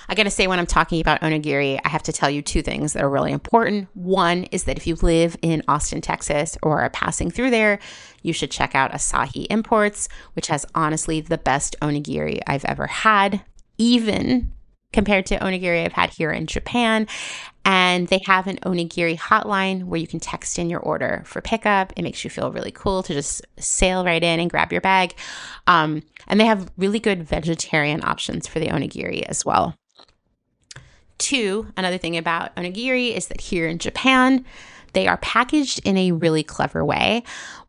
I gotta say, when I'm talking about onigiri, I have to tell you two things that are really important. One is that if you live in Austin, Texas, or are passing through there, you should check out Asahi Imports, which has honestly the best onigiri I've ever had, even compared to onigiri I've had here in Japan. And they have an onigiri hotline where you can text in your order for pickup. It makes you feel really cool to just sail right in and grab your bag. And they have really good vegetarian options for the onigiri as well. Two, another thing about onigiri is that here in Japan, they are packaged in a really clever way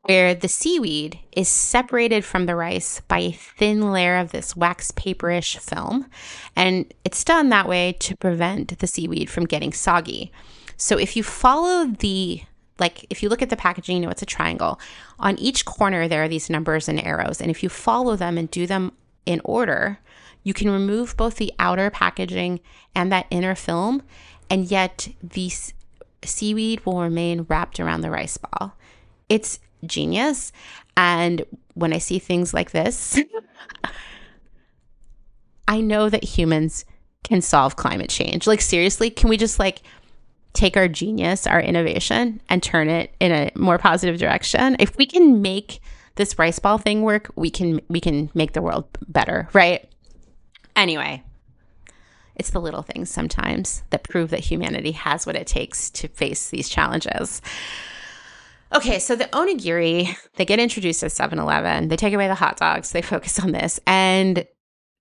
where the seaweed is separated from the rice by a thin layer of this wax paperish film. And it's done that way to prevent the seaweed from getting soggy. So if you follow the, like, if you look at the packaging, you know it's a triangle. On each corner, there are these numbers and arrows. And if you follow them and do them in order, you can remove both the outer packaging and that inner film, and yet the seaweed will remain wrapped around the rice ball. It's genius. And when I see things like this, I know that humans can solve climate change. Like, seriously, can we just take our genius, our innovation, and turn it in a more positive direction? If we can make this rice ball thing work, we can make the world better, right? Anyway, it's the little things sometimes that prove that humanity has what it takes to face these challenges. Okay, so the onigiri, they get introduced at 7-Eleven. They take away the hot dogs. They focus on this. And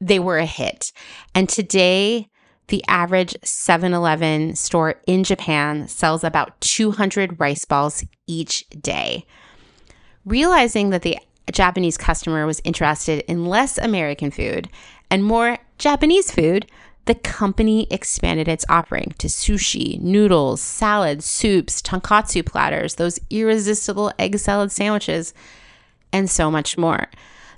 they were a hit. And today, the average 7-Eleven store in Japan sells about 200 rice balls each day. Realizing that the Japanese customer was interested in less American food and more Japanese food, the company expanded its offering to sushi, noodles, salads, soups, tonkatsu platters, those irresistible egg salad sandwiches, and so much more.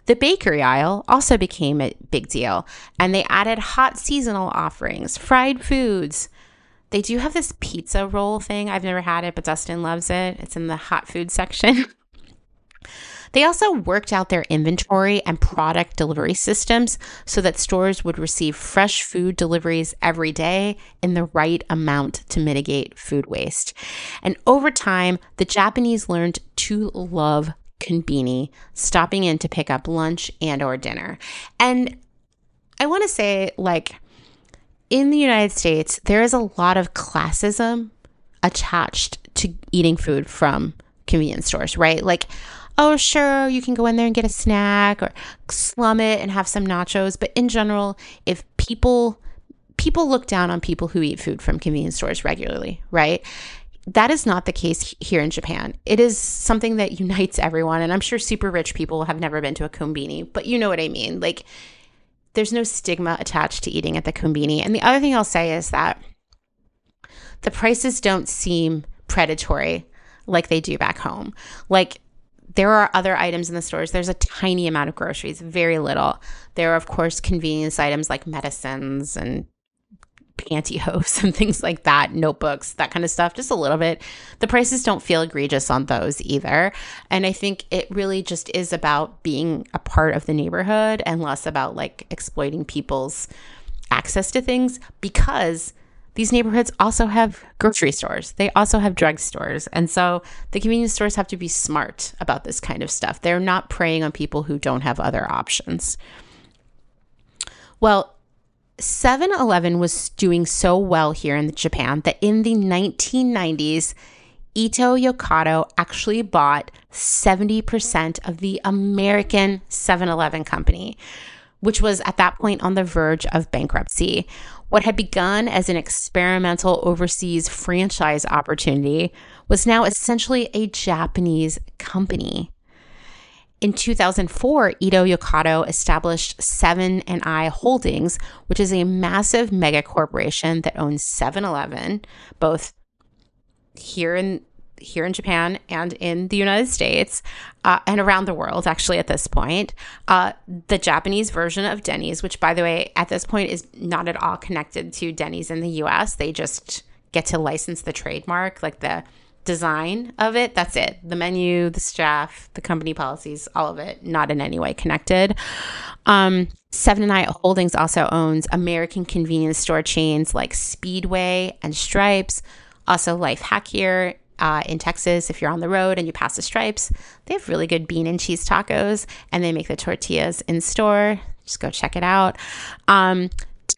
The bakery aisle also became a big deal, and they added hot seasonal offerings, fried foods. They do have this pizza roll thing. I've never had it, but Dustin loves it. It's in the hot food section. They also worked out their inventory and product delivery systems so that stores would receive fresh food deliveries every day in the right amount to mitigate food waste. And over time, the Japanese learned to love konbini, stopping in to pick up lunch and or dinner. And I want to say, in the United States, there is a lot of classism attached to eating food from convenience stores, right? Oh, sure, you can go in there and get a snack or slum it and have some nachos. But in general, if people look down on people who eat food from convenience stores regularly, right? That is not the case here in Japan. It is something that unites everyone. And I'm sure super rich people have never been to a konbini, but you know what I mean. There's no stigma attached to eating at the konbini. And the other thing I'll say is that the prices don't seem predatory like they do back home. There are other items in the stores. There's a tiny amount of groceries, very little. There are, of course, convenience items like medicines and pantyhose and things like that, notebooks, that kind of stuff, just a little bit. The prices don't feel egregious on those either. And I think it really just is about being a part of the neighborhood and less about exploiting people's access to things, because these neighborhoods also have grocery stores. They also have drugstores. And so the convenience stores have to be smart about this kind of stuff. They're not preying on people who don't have other options. Well, 7-Eleven was doing so well here in Japan that in the 1990s, Ito Yokado actually bought 70% of the American 7-Eleven company, which was at that point on the verge of bankruptcy. What had begun as an experimental overseas franchise opportunity was now essentially a Japanese company. In 2004, Ito Yokado established Seven and I Holdings, which is a massive mega corporation that owns 7-Eleven, both here in Japan and in the United States, and around the world, actually, at this point. The Japanese version of Denny's, which, by the way, at this point is not at all connected to Denny's in the U.S. They just get to license the trademark, like the design of it. That's it. The menu, the staff, the company policies, all of it, not in any way connected. Seven and I Holdings also owns American convenience store chains like Speedway and Stripes. Also, Life Hack here in Texas, if you're on the road and you pass the Stripes, they have really good bean and cheese tacos, and they make the tortillas in store. Just go check it out.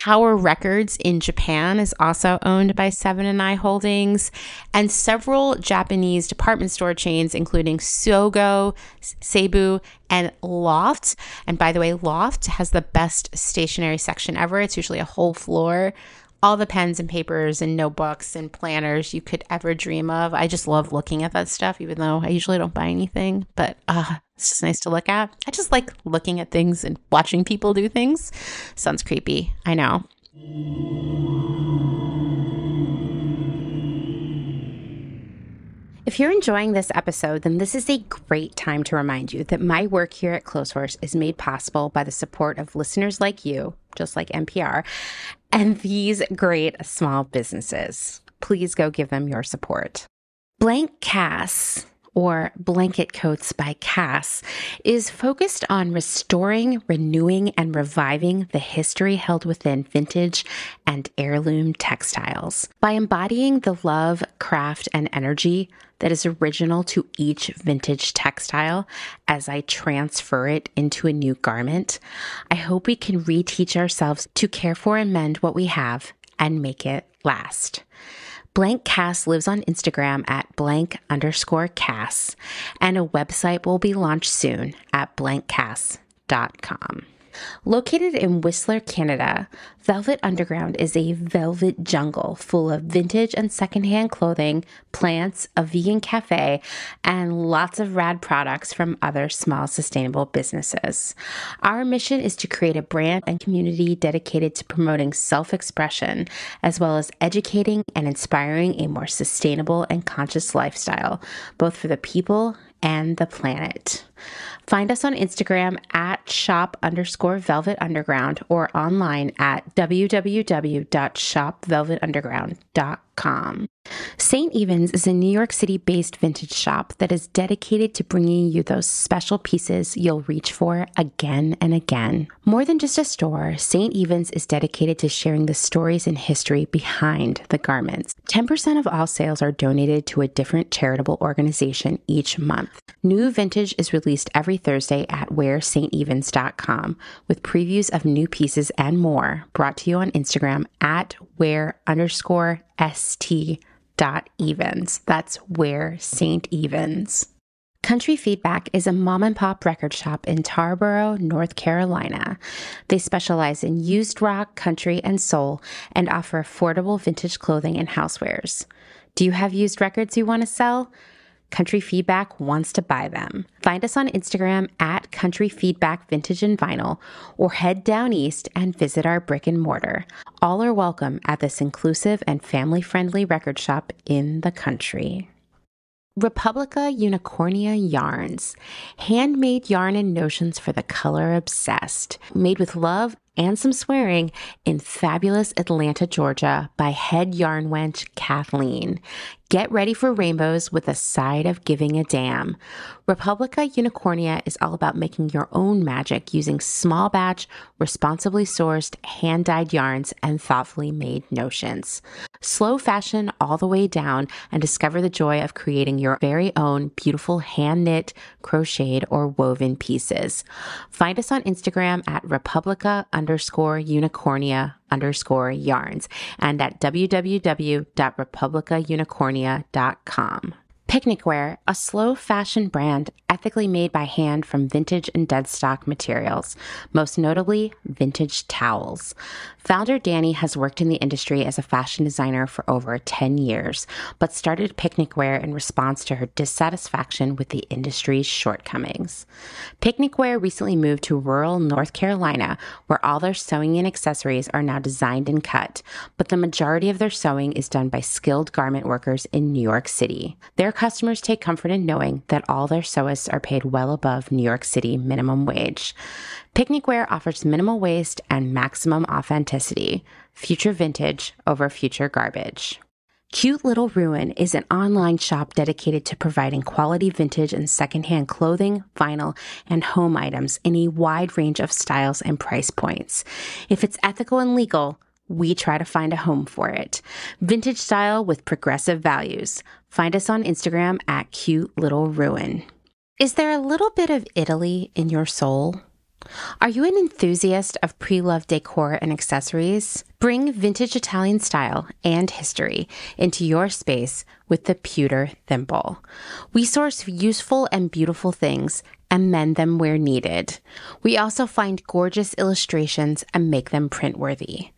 Tower Records in Japan is also owned by Seven and I Holdings, and several Japanese department store chains, including Sogo, Seibu, and Loft. And by the way, Loft has the best stationery section ever. It's usually a whole floor. All the pens and papers and notebooks and planners you could ever dream of. I just love looking at that stuff, even though I usually don't buy anything. But it's just nice to look at. I just like looking at things and watching people do things. Sounds creepy, I know. If you're enjoying this episode, then this is a great time to remind you that my work here at Clotheshorse is made possible by the support of listeners like you, just like NPR, and these great small businesses. Please go give them your support. Blank Cass, or Blanket Coats by Cass, is focused on restoring, renewing, and reviving the history held within vintage and heirloom textiles. By embodying the love, craft, and energy that is original to each vintage textile as I transfer it into a new garment, I hope we can reteach ourselves to care for and mend what we have and make it last. Blank Cass lives on Instagram at @blank_Cass, and a website will be launched soon at blankcass.com. Located in Whistler, Canada, Velvet Underground is a velvet jungle full of vintage and secondhand clothing, plants, a vegan cafe, and lots of rad products from other small sustainable businesses. Our mission is to create a brand and community dedicated to promoting self-expression, as well as educating and inspiring a more sustainable and conscious lifestyle, both for the people and the planet. Find us on Instagram at shop_velvetunderground or online at www.shopvelvetunderground.com. St. Evans is a New York City-based vintage shop that is dedicated to bringing you those special pieces you'll reach for again and again. More than just a store, St. Evans is dedicated to sharing the stories and history behind the garments. 10% of all sales are donated to a different charitable organization each month. New vintage is released every Thursday at wearstevens.com, with previews of new pieces and more, brought to you on Instagram at wear_st.evens. That's where St. Evans. Country Feedback is a mom and pop record shop in Tarboro, North Carolina. They specialize in used rock, country, and soul, and offer affordable vintage clothing and housewares. Do you have used records you want to sell? Country Feedback wants to buy them. Find us on Instagram at Country Feedback Vintage and Vinyl, or head down east and visit our brick and mortar. All are welcome at this inclusive and family-friendly record shop in the country. Republica Unicornia Yarns, handmade yarn and notions for the color obsessed, made with love and some swearing in fabulous Atlanta, Georgia, by head yarn wench Kathleen. Get ready for rainbows with a side of giving a damn. Republica Unicornia is all about making your own magic using small batch, responsibly sourced, hand-dyed yarns and thoughtfully made notions. Slow fashion all the way down and discover the joy of creating your very own beautiful hand-knit, crocheted, or woven pieces. Find us on Instagram at Republica_Unicornia @republica_yarns and at www.republicaunicornia.com. Picnic Wear, a slow fashion brand ethically made by hand from vintage and dead stock materials, most notably vintage towels. Founder Danny has worked in the industry as a fashion designer for over 10 years, but started Picnic Wear in response to her dissatisfaction with the industry's shortcomings. Picnic Wear recently moved to rural North Carolina, where all their sewing and accessories are now designed and cut, but the majority of their sewing is done by skilled garment workers in New York City. Their customers take comfort in knowing that all their sewists are paid well above New York City minimum wage. Picnic Wear offers minimal waste and maximum authenticity. Future vintage over future garbage. Cute Little Ruin is an online shop dedicated to providing quality vintage and secondhand clothing, vinyl, and home items in a wide range of styles and price points. If it's ethical and legal, we try to find a home for it. Vintage style with progressive values. Find us on Instagram at Cute Little Ruin. Is there a little bit of Italy in your soul? Are you an enthusiast of pre-loved decor and accessories? Bring vintage Italian style and history into your space with the Pewter Thimble. We source useful and beautiful things and mend them where needed. We also find gorgeous illustrations and make them print-worthy.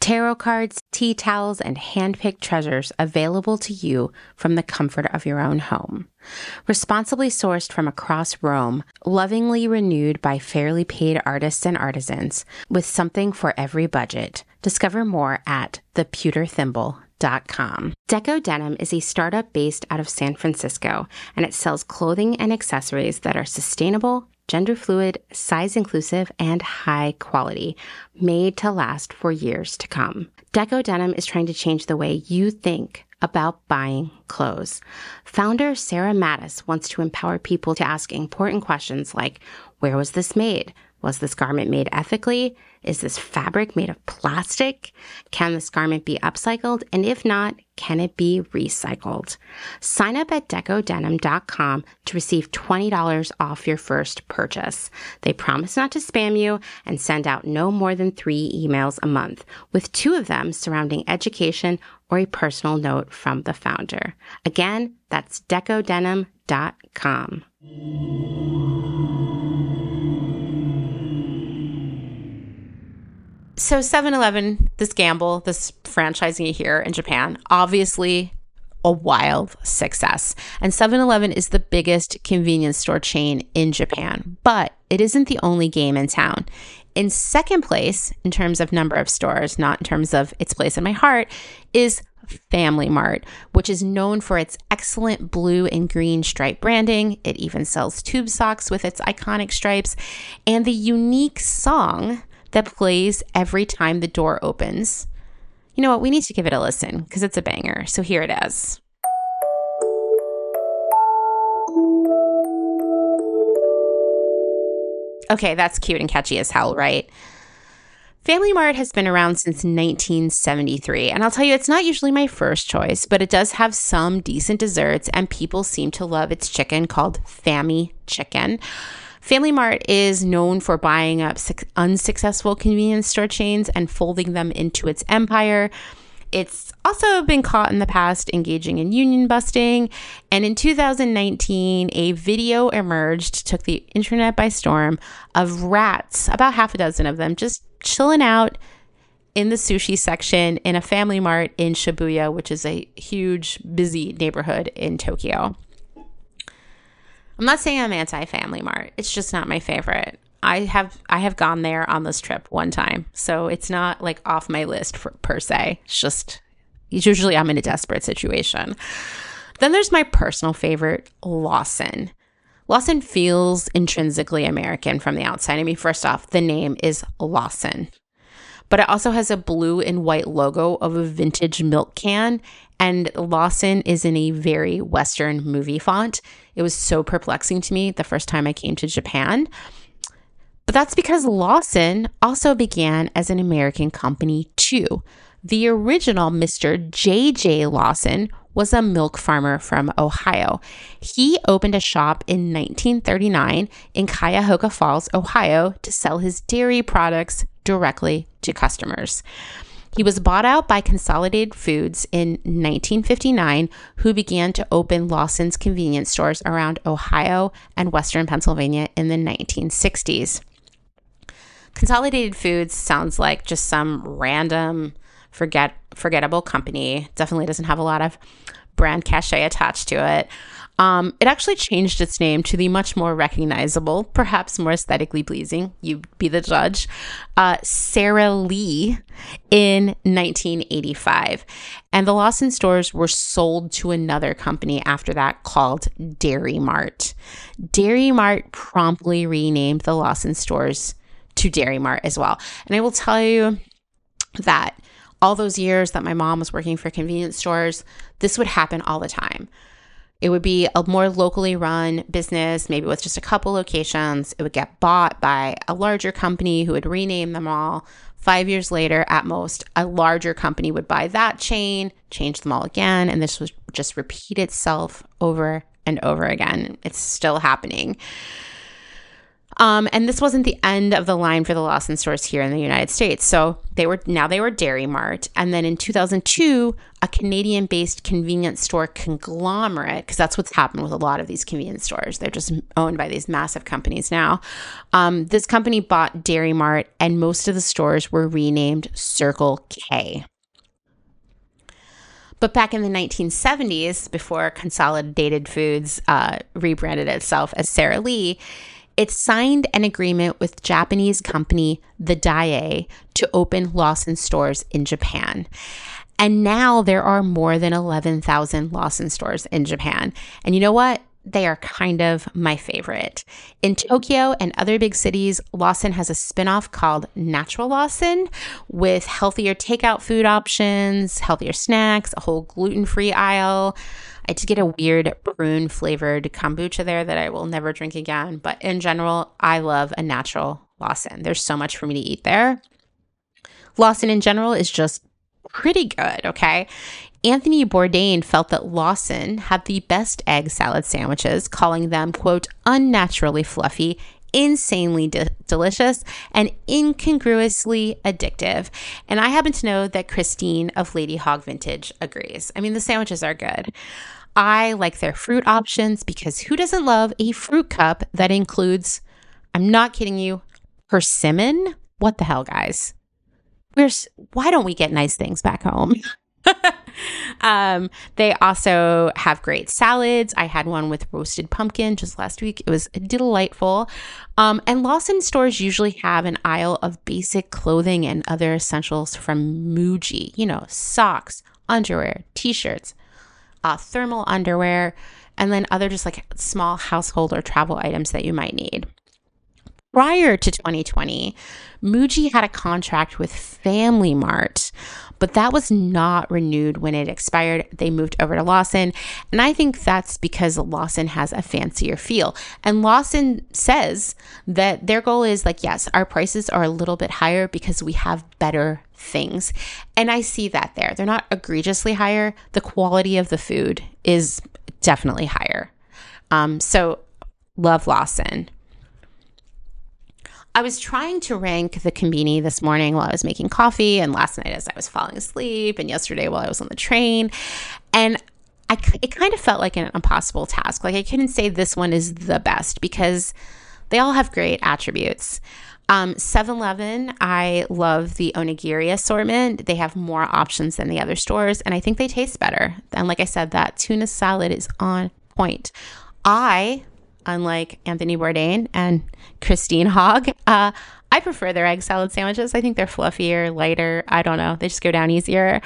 Tarot cards, tea towels, and hand-picked treasures available to you from the comfort of your own home. Responsibly sourced from across Rome, lovingly renewed by fairly paid artists and artisans, with something for every budget. Discover more at thepewterthimble.com. Deco Denim is a startup based out of San Francisco, and it sells clothing and accessories that are sustainable, gender fluid, size inclusive, and high quality, made to last for years to come. Deco Denim is trying to change the way you think about buying clothes. Founder Sarah Mattis wants to empower people to ask important questions like, where was this made? Was this garment made ethically? Is this fabric made of plastic? Can this garment be upcycled? And if not, can it be recycled? Sign up at decodenim.com to receive $20 off your first purchase. They promise not to spam you and send out no more than 3 emails a month, with 2 of them surrounding education or a personal note from the founder. Again, that's decodenim.com. So 7-Eleven, this gamble, this franchising here in Japan, obviously a wild success. And 7-Eleven is the biggest convenience store chain in Japan, but it isn't the only game in town. In second place, in terms of number of stores, not in terms of its place in my heart, is Family Mart, which is known for its excellent blue and green stripe branding. It even sells tube socks with its iconic stripes and the unique song that plays every time the door opens. You know what? We need to give it a listen because it's a banger. So here it is. Okay, that's cute and catchy as hell, right? Family Mart has been around since 1973, and I'll tell you, it's not usually my first choice, but it does have some decent desserts, and people seem to love its chicken called Fammy Chicken. Family Mart is known for buying up unsuccessful convenience store chains and folding them into its empire. It's also been caught in the past engaging in union busting. And in 2019, a video emerged, took the internet by storm, of rats, about half a dozen of them, just chilling out in the sushi section in a Family Mart in Shibuya, which is a huge, busy neighborhood in Tokyo. I'm not saying I'm anti-Family Mart. It's just not my favorite. I have gone there on this trip one time, so it's not like off my list per se. It's just usually I'm in a desperate situation. Then there's my personal favorite, Lawson. Lawson feels intrinsically American from the outside. I mean, first off, the name is Lawson, but it also has a blue and white logo of a vintage milk can, and Lawson is in a very Western movie font. It was so perplexing to me the first time I came to Japan. But that's because Lawson also began as an American company too. The original Mr. J.J. Lawson was a milk farmer from Ohio. He opened a shop in 1939 in Cuyahoga Falls, Ohio, to sell his dairy products directly to customers. He was bought out by Consolidated Foods in 1959, who began to open Lawson's convenience stores around Ohio and Western Pennsylvania in the 1960s. Consolidated Foods sounds like just some random, forgettable company. Definitely doesn't have a lot of brand cachet attached to it. It actually changed its name to the much more recognizable, perhaps more aesthetically pleasing, you be the judge, Sara Lee in 1985. And the Lawson stores were sold to another company after that called Dairy Mart. Dairy Mart promptly renamed the Lawson stores to Dairy Mart as well. And I will tell you that all those years that my mom was working for convenience stores, this would happen all the time. It would be a more locally run business, maybe with just a couple locations. It would get bought by a larger company who would rename them all. 5 years later, at most, a larger company would buy that chain, change them all again, and this would just repeat itself over and over again. It's still happening. And this wasn't the end of the line for the Lawson stores here in the United States. So they were Dairy Mart. And then in 2002, a Canadian-based convenience store conglomerate, because that's what's happened with a lot of these convenience stores. They're just owned by these massive companies now. This company bought Dairy Mart, and most of the stores were renamed Circle K. But back in the 1970s, before Consolidated Foods rebranded itself as Sara Lee, it signed an agreement with Japanese company, the Daiei, to open Lawson stores in Japan. And now there are more than 11,000 Lawson stores in Japan. And you know what? They are kind of my favorite. In Tokyo and other big cities, Lawson has a spinoff called Natural Lawson, with healthier takeout food options, healthier snacks, a whole gluten-free aisle. I did get a weird prune-flavored kombucha there that I will never drink again. But in general, I love a Natural Lawson. There's so much for me to eat there. Lawson in general is just pretty good, okay? Anthony Bourdain felt that Lawson had the best egg salad sandwiches, calling them, quote, unnaturally fluffy, insanely delicious, and incongruously addictive. And I happen to know that Christine of Lady Hog Vintage agrees. I mean, the sandwiches are good. I like their fruit options because who doesn't love a fruit cup that includes, I'm not kidding you, persimmon? What the hell, guys? Why don't we get nice things back home? They also have great salads. I had one with roasted pumpkin just last week. It was delightful. And Lawson stores usually have an aisle of basic clothing and other essentials from Muji. You know, socks, underwear, t-shirts, thermal underwear, and then other just like small household or travel items that you might need. Prior to 2020, Muji had a contract with Family Mart, but that was not renewed when it expired. They moved over to Lawson, and I think that's because Lawson has a fancier feel. And Lawson says that their goal is like, yes, our prices are a little bit higher because we have better things. And I see that there. They're not egregiously higher. The quality of the food is definitely higher. So love Lawson. I was trying to rank the konbini this morning while I was making coffee, and last night as I was falling asleep, and yesterday while I was on the train, and it kind of felt like an impossible task. Like I couldn't say this one is the best because they all have great attributes. 7-Eleven, I love the onigiri assortment. They have more options than the other stores, and I think they taste better. And like I said, that tuna salad is on point. Unlike Anthony Bourdain and Christine Hogg, I prefer their egg salad sandwiches. I think they're fluffier, lighter. I don't know. They just go down easier.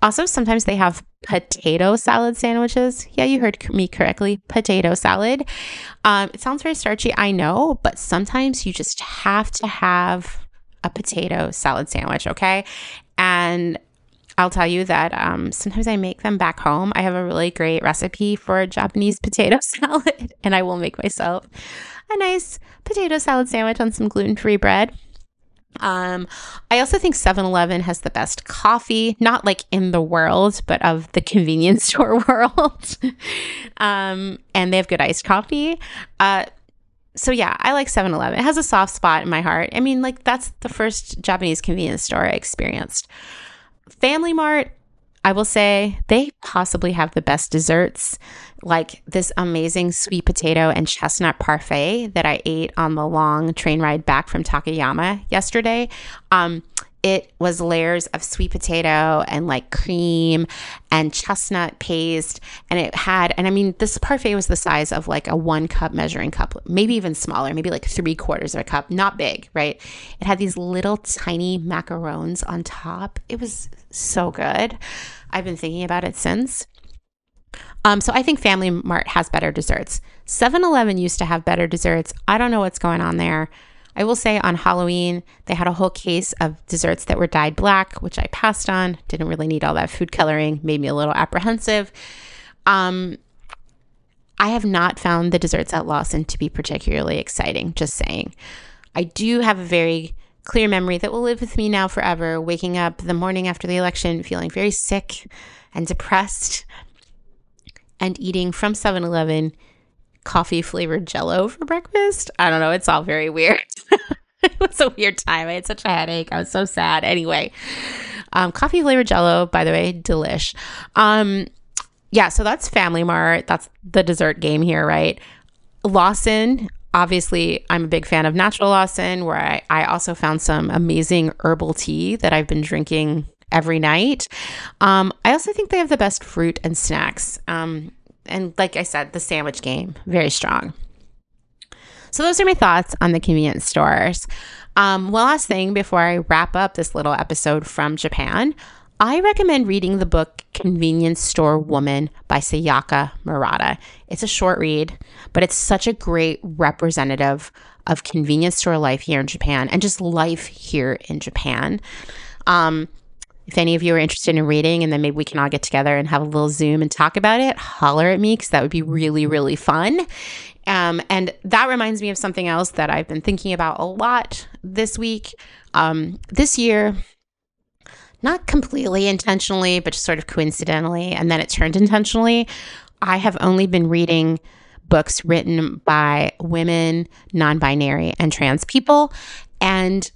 Also, sometimes they have potato salad sandwiches. Yeah, you heard me correctly. Potato salad. It sounds very starchy, I know, but sometimes you just have to have a potato salad sandwich, okay? And I'll tell you that sometimes I make them back home. I have a really great recipe for a Japanese potato salad, and I will make myself a nice potato salad sandwich on some gluten-free bread. I also think 7-Eleven has the best coffee, not like in the world, but of the convenience store world. And they have good iced coffee. So yeah, I like 7-Eleven. It has a soft spot in my heart. I mean, like, that's the first Japanese convenience store I experienced. Family Mart, I will say, they possibly have the best desserts, like this amazing sweet potato and chestnut parfait that I ate on the long train ride back from Takayama yesterday. It was layers of sweet potato and like cream and chestnut paste. And it had, and I mean, this parfait was the size of like a 1 cup measuring cup, maybe even smaller, maybe like 3/4 of a cup, not big, right? It had these little tiny macarons on top. It was so good. I've been thinking about it since. So I think Family Mart has better desserts. 7-Eleven used to have better desserts. I don't know what's going on there. I will say on Halloween, they had a whole case of desserts that were dyed black, which I passed on. Didn't really need all that food coloring. Made me a little apprehensive. I have not found the desserts at Lawson to be particularly exciting, just saying. I do have a very clear memory that will live with me now forever, waking up the morning after the election, feeling very sick and depressed, and eating from 7-Eleven coffee-flavored Jell-O for breakfast. I don't know. It's all very weird. It was a weird time. I had such a headache. I was so sad. Anyway, coffee-flavored Jell-O, by the way, delish. Yeah, so that's Family Mart. That's the dessert game here, right? Lawson, obviously, I'm a big fan of Natural Lawson, where I also found some amazing herbal tea that I've been drinking every night. I also think they have the best fruit and snacks. And like I said, the sandwich game, very strong. So those are my thoughts on the convenience stores. One last thing before I wrap up this little episode from Japan, I recommend reading the book Convenience Store Woman by Sayaka Murata. It's a short read, but it's such a great representative of convenience store life here in Japan and just life here in Japan. If any of you are interested in reading, and then maybe we can all get together and have a little Zoom and talk about it, holler at me because that would be really, really fun. And that reminds me of something else that I've been thinking about a lot this week, this year, not completely intentionally, but just sort of coincidentally. And then it turned intentionally. I have only been reading books written by women, non-binary, and trans people. And,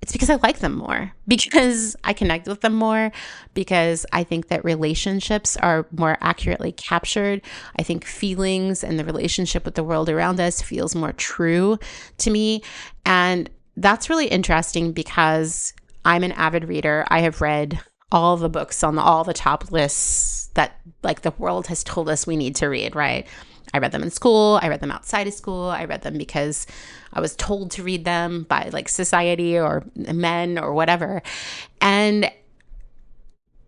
it's because I like them more, because I connect with them more, because I think that relationships are more accurately captured. I think feelings and the relationship with the world around us feels more true to me. And that's really interesting because I'm an avid reader. I have read all the books on all the top lists that like the world has told us we need to read, right? I read them in school. I read them outside of school. I read them because I was told to read them by like society or men or whatever. And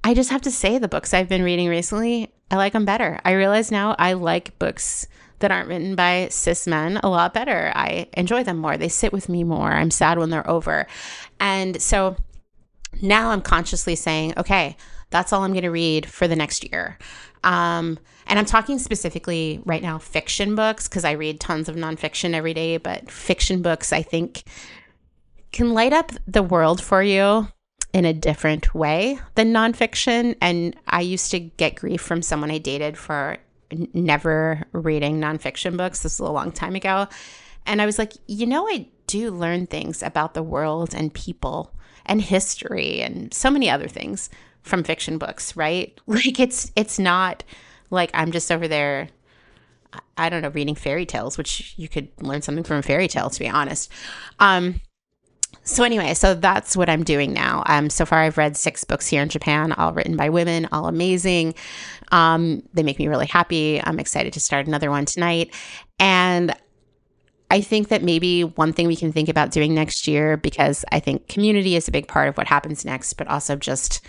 I just have to say the books I've been reading recently, I like them better. I realize now I like books that aren't written by cis men a lot better. I enjoy them more. They sit with me more. I'm sad when they're over. And so now I'm consciously saying, okay, that's all I'm going to read for the next year. And I'm talking specifically right now fiction books, because I read tons of nonfiction every day, but fiction books, I think, can light up the world for you in a different way than nonfiction. And I used to get grief from someone I dated for never reading nonfiction books. This was a long time ago. And I was like, you know, I do learn things about the world and people and history and so many other things from fiction books, right? Like it's not like I'm just over there, I don't know, reading fairy tales, which you could learn something from a fairy tale, to be honest. So anyway, so that's what I'm doing now. So far I've read 6 books here in Japan, all written by women, all amazing. They make me really happy. I'm excited to start another one tonight. And I think that maybe one thing we can think about doing next year, because I think community is a big part of what happens next, but also just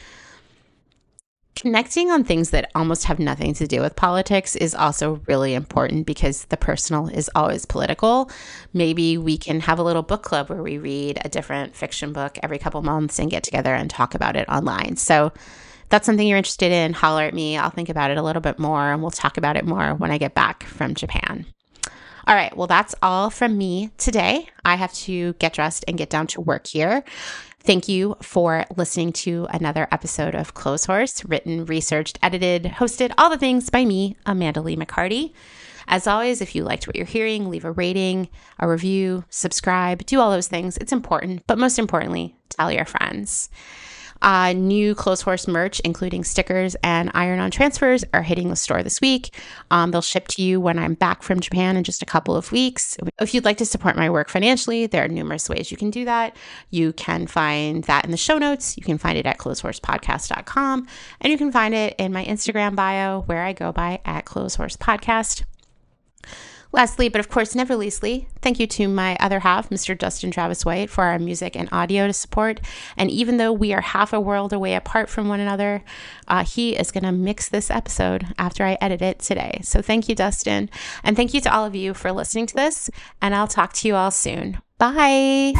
connecting on things that almost have nothing to do with politics is also really important, because the personal is always political. Maybe we can have a little book club where we read a different fiction book every couple months and get together and talk about it online. So if that's something you're interested in, holler at me. I'll think about it a little bit more and we'll talk about it more when I get back from Japan. All right, well, that's all from me today. I have to get dressed and get down to work here. Thank you for listening to another episode of Clotheshorse, written, researched, edited, hosted, all the things by me, Amanda Lee McCarty. As always, if you liked what you're hearing, leave a rating, a review, subscribe, do all those things. It's important, but most importantly, tell your friends. New Clotheshorse merch, including stickers and iron-on transfers, are hitting the store this week. They'll ship to you when I'm back from Japan in just a couple of weeks. If you'd like to support my work financially, there are numerous ways you can do that. You can find that in the show notes. You can find it at clotheshorsepodcast.com, and you can find it in my Instagram bio, where I go by at clotheshorsepodcast. Lastly, but of course never leastly, thank you to my other half, Mr. Dustin Travis White, for our music and audio to support. And even though we are half a world away apart from one another, he is going to mix this episode after I edit it today. So thank you, Dustin. And thank you to all of you for listening to this. And I'll talk to you all soon. Bye.